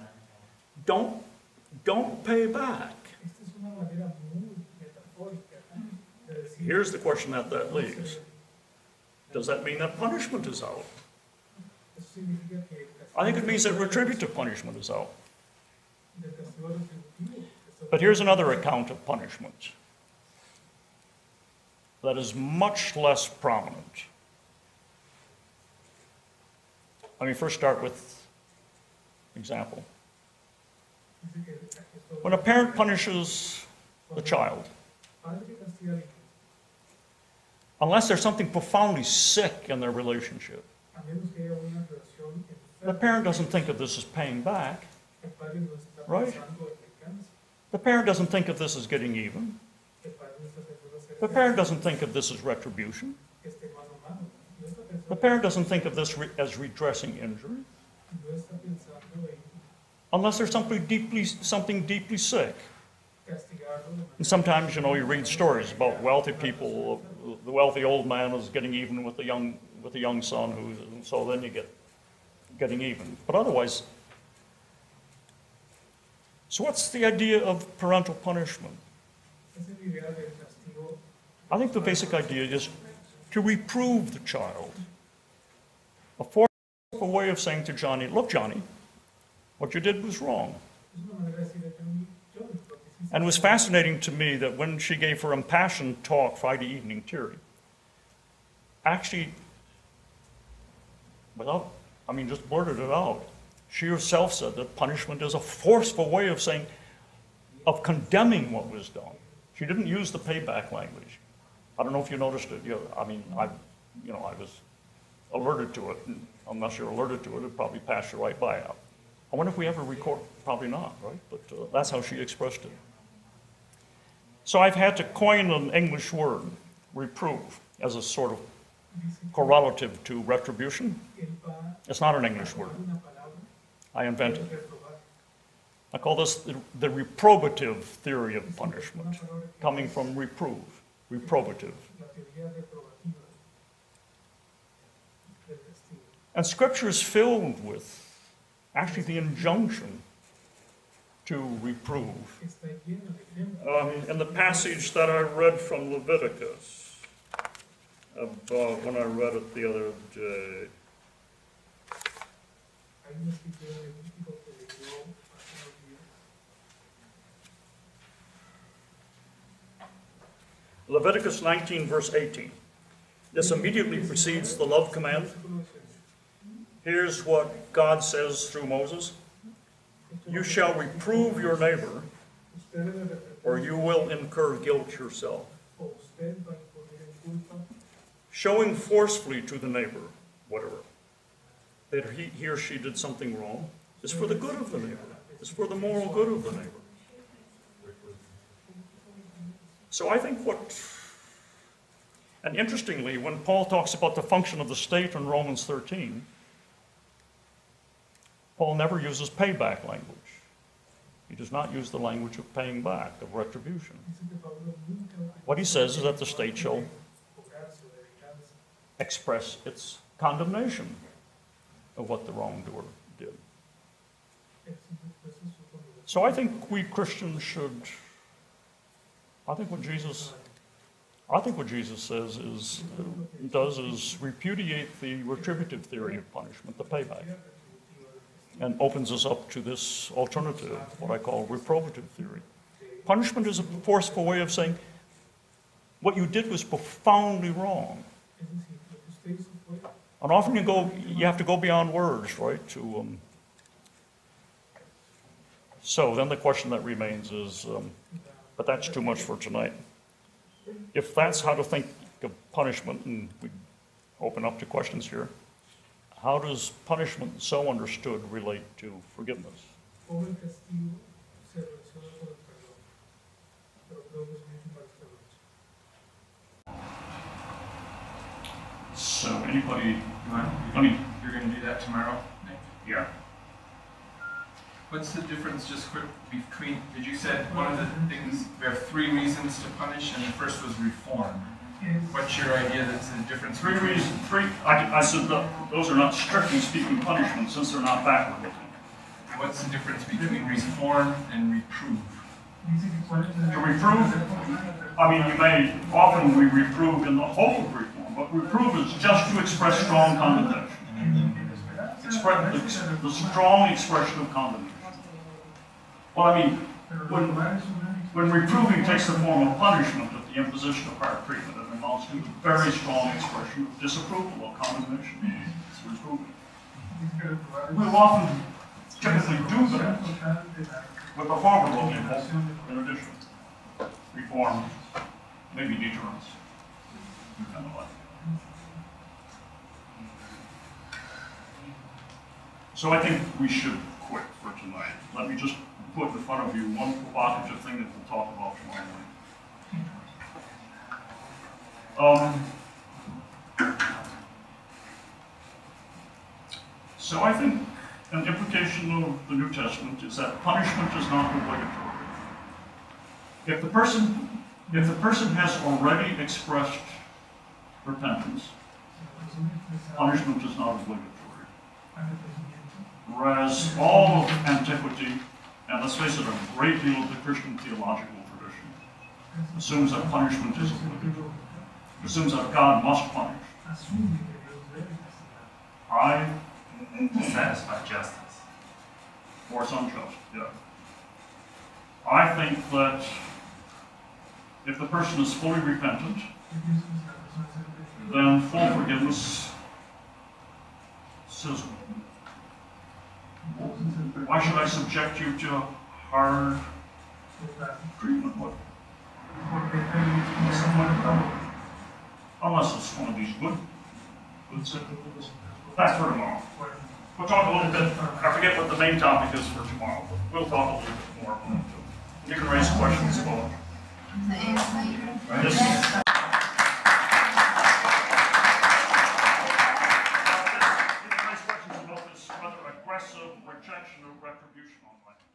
don't pay back. Here's the question that leaves. Does that mean that punishment is out? I think it means that retributive punishment is out. But here's another account of punishment that is much less prominent. Let me first start with an example. When a parent punishes the child, Unless there's something profoundly sick in their relationship. The parent doesn't think of this as paying back, right? The parent doesn't think of this as getting even. The parent doesn't think of this as retribution. The parent doesn't think of this as redressing injury. Unless there's something deeply sick. And sometimes, you know, you read stories about wealthy people. The wealthy old man is getting even with the young son, and so then you get getting even. But otherwise, so what's the idea of parental punishment? I think the basic idea is to reprove the child. A forceful way of saying to Johnny, look, Johnny, what you did was wrong. And it was fascinating to me that when she gave her impassioned talk, Friday evening theory, actually, just blurted it out. She herself said that punishment is a forceful way of saying, of condemning what was done. She didn't use the payback language. I don't know if you noticed it. I was alerted to it. And unless you're alerted to it, it probably passed you right by. I wonder if we ever record, probably not, right? But that's how she expressed it. So I've had to coin an English word, reprove, as a sort of correlative to retribution. It's not an English word. I invented it. I call this the reprobative theory of punishment, coming from reprove, reprobative. And Scripture is filled with actually the injunction to reprove. In the passage that I read from Leviticus, about when I read it the other day, Leviticus 19, verse 18. This immediately precedes the love command. Here's what God says through Moses. You shall reprove your neighbor, or you will incur guilt yourself. Showing forcefully to the neighbor, whatever, that he or she did something wrong, is for the good of the neighbor. It's for the moral good of the neighbor. So I think and interestingly, when Paul talks about the function of the state in Romans 13, Paul never uses payback language. He does not use the language of paying back, of retribution. What he says is that the state shall express its condemnation of what the wrongdoer did. So I think we Christians should, I think what Jesus says does is repudiate the retributive theory of punishment, the payback, and opens us up to this alternative, what I call reprobative theory. Punishment is a forceful way of saying, what you did was profoundly wrong. And often you have to go beyond words, right? So then the question that remains is, but that's too much for tonight. If that's how to think of punishment, and we open up to questions here, how does punishment so understood relate to forgiveness? So anybody, you're going to do that tomorrow, Nick? Yeah. What's the difference, just quick, between, did you said one of the things, there are three reasons to punish, and the first was reform. What's your idea that's the difference? Three reasons, I said those are not strictly speaking punishment, since they're not backward-looking. What's the difference between reform and reprove? To reprove, often we reprove in the hope of reform, but reprove is just to express strong condemnation. The strong expression of condemnation. Well, when reproving takes the form of punishment, of the imposition of prior treatment, it amounts to a very strong expression of disapproval, of condemnation. It's reproving. We often typically do that with a forward-looking hope in addition. Reform Maybe Detroit's. You kind of like it. So I think we should quit for tonight. Let me just put in front of you one provocative thing that we'll talk about tomorrow night. So I think an implication of the New Testament is that punishment is not obligatory. If the person has already expressed repentance, punishment is not obligatory. Whereas all of antiquity, and let's face it, a great deal of the Christian theological tradition, assumes that punishment is obligatory. Assumes that God must punish. I satisfy justice. Or it's unjust, yeah. I think that if the person is fully repentant, then full forgiveness says, why should I subject you to hard treatment? What's the point of that? Unless it's one of these good sentences. That's for tomorrow. We'll talk a little bit. I forget what the main topic is for tomorrow, but we'll talk a little bit more about it. You can raise questions about it. Yes. Questions about this rather aggressive rejection of retribution on life.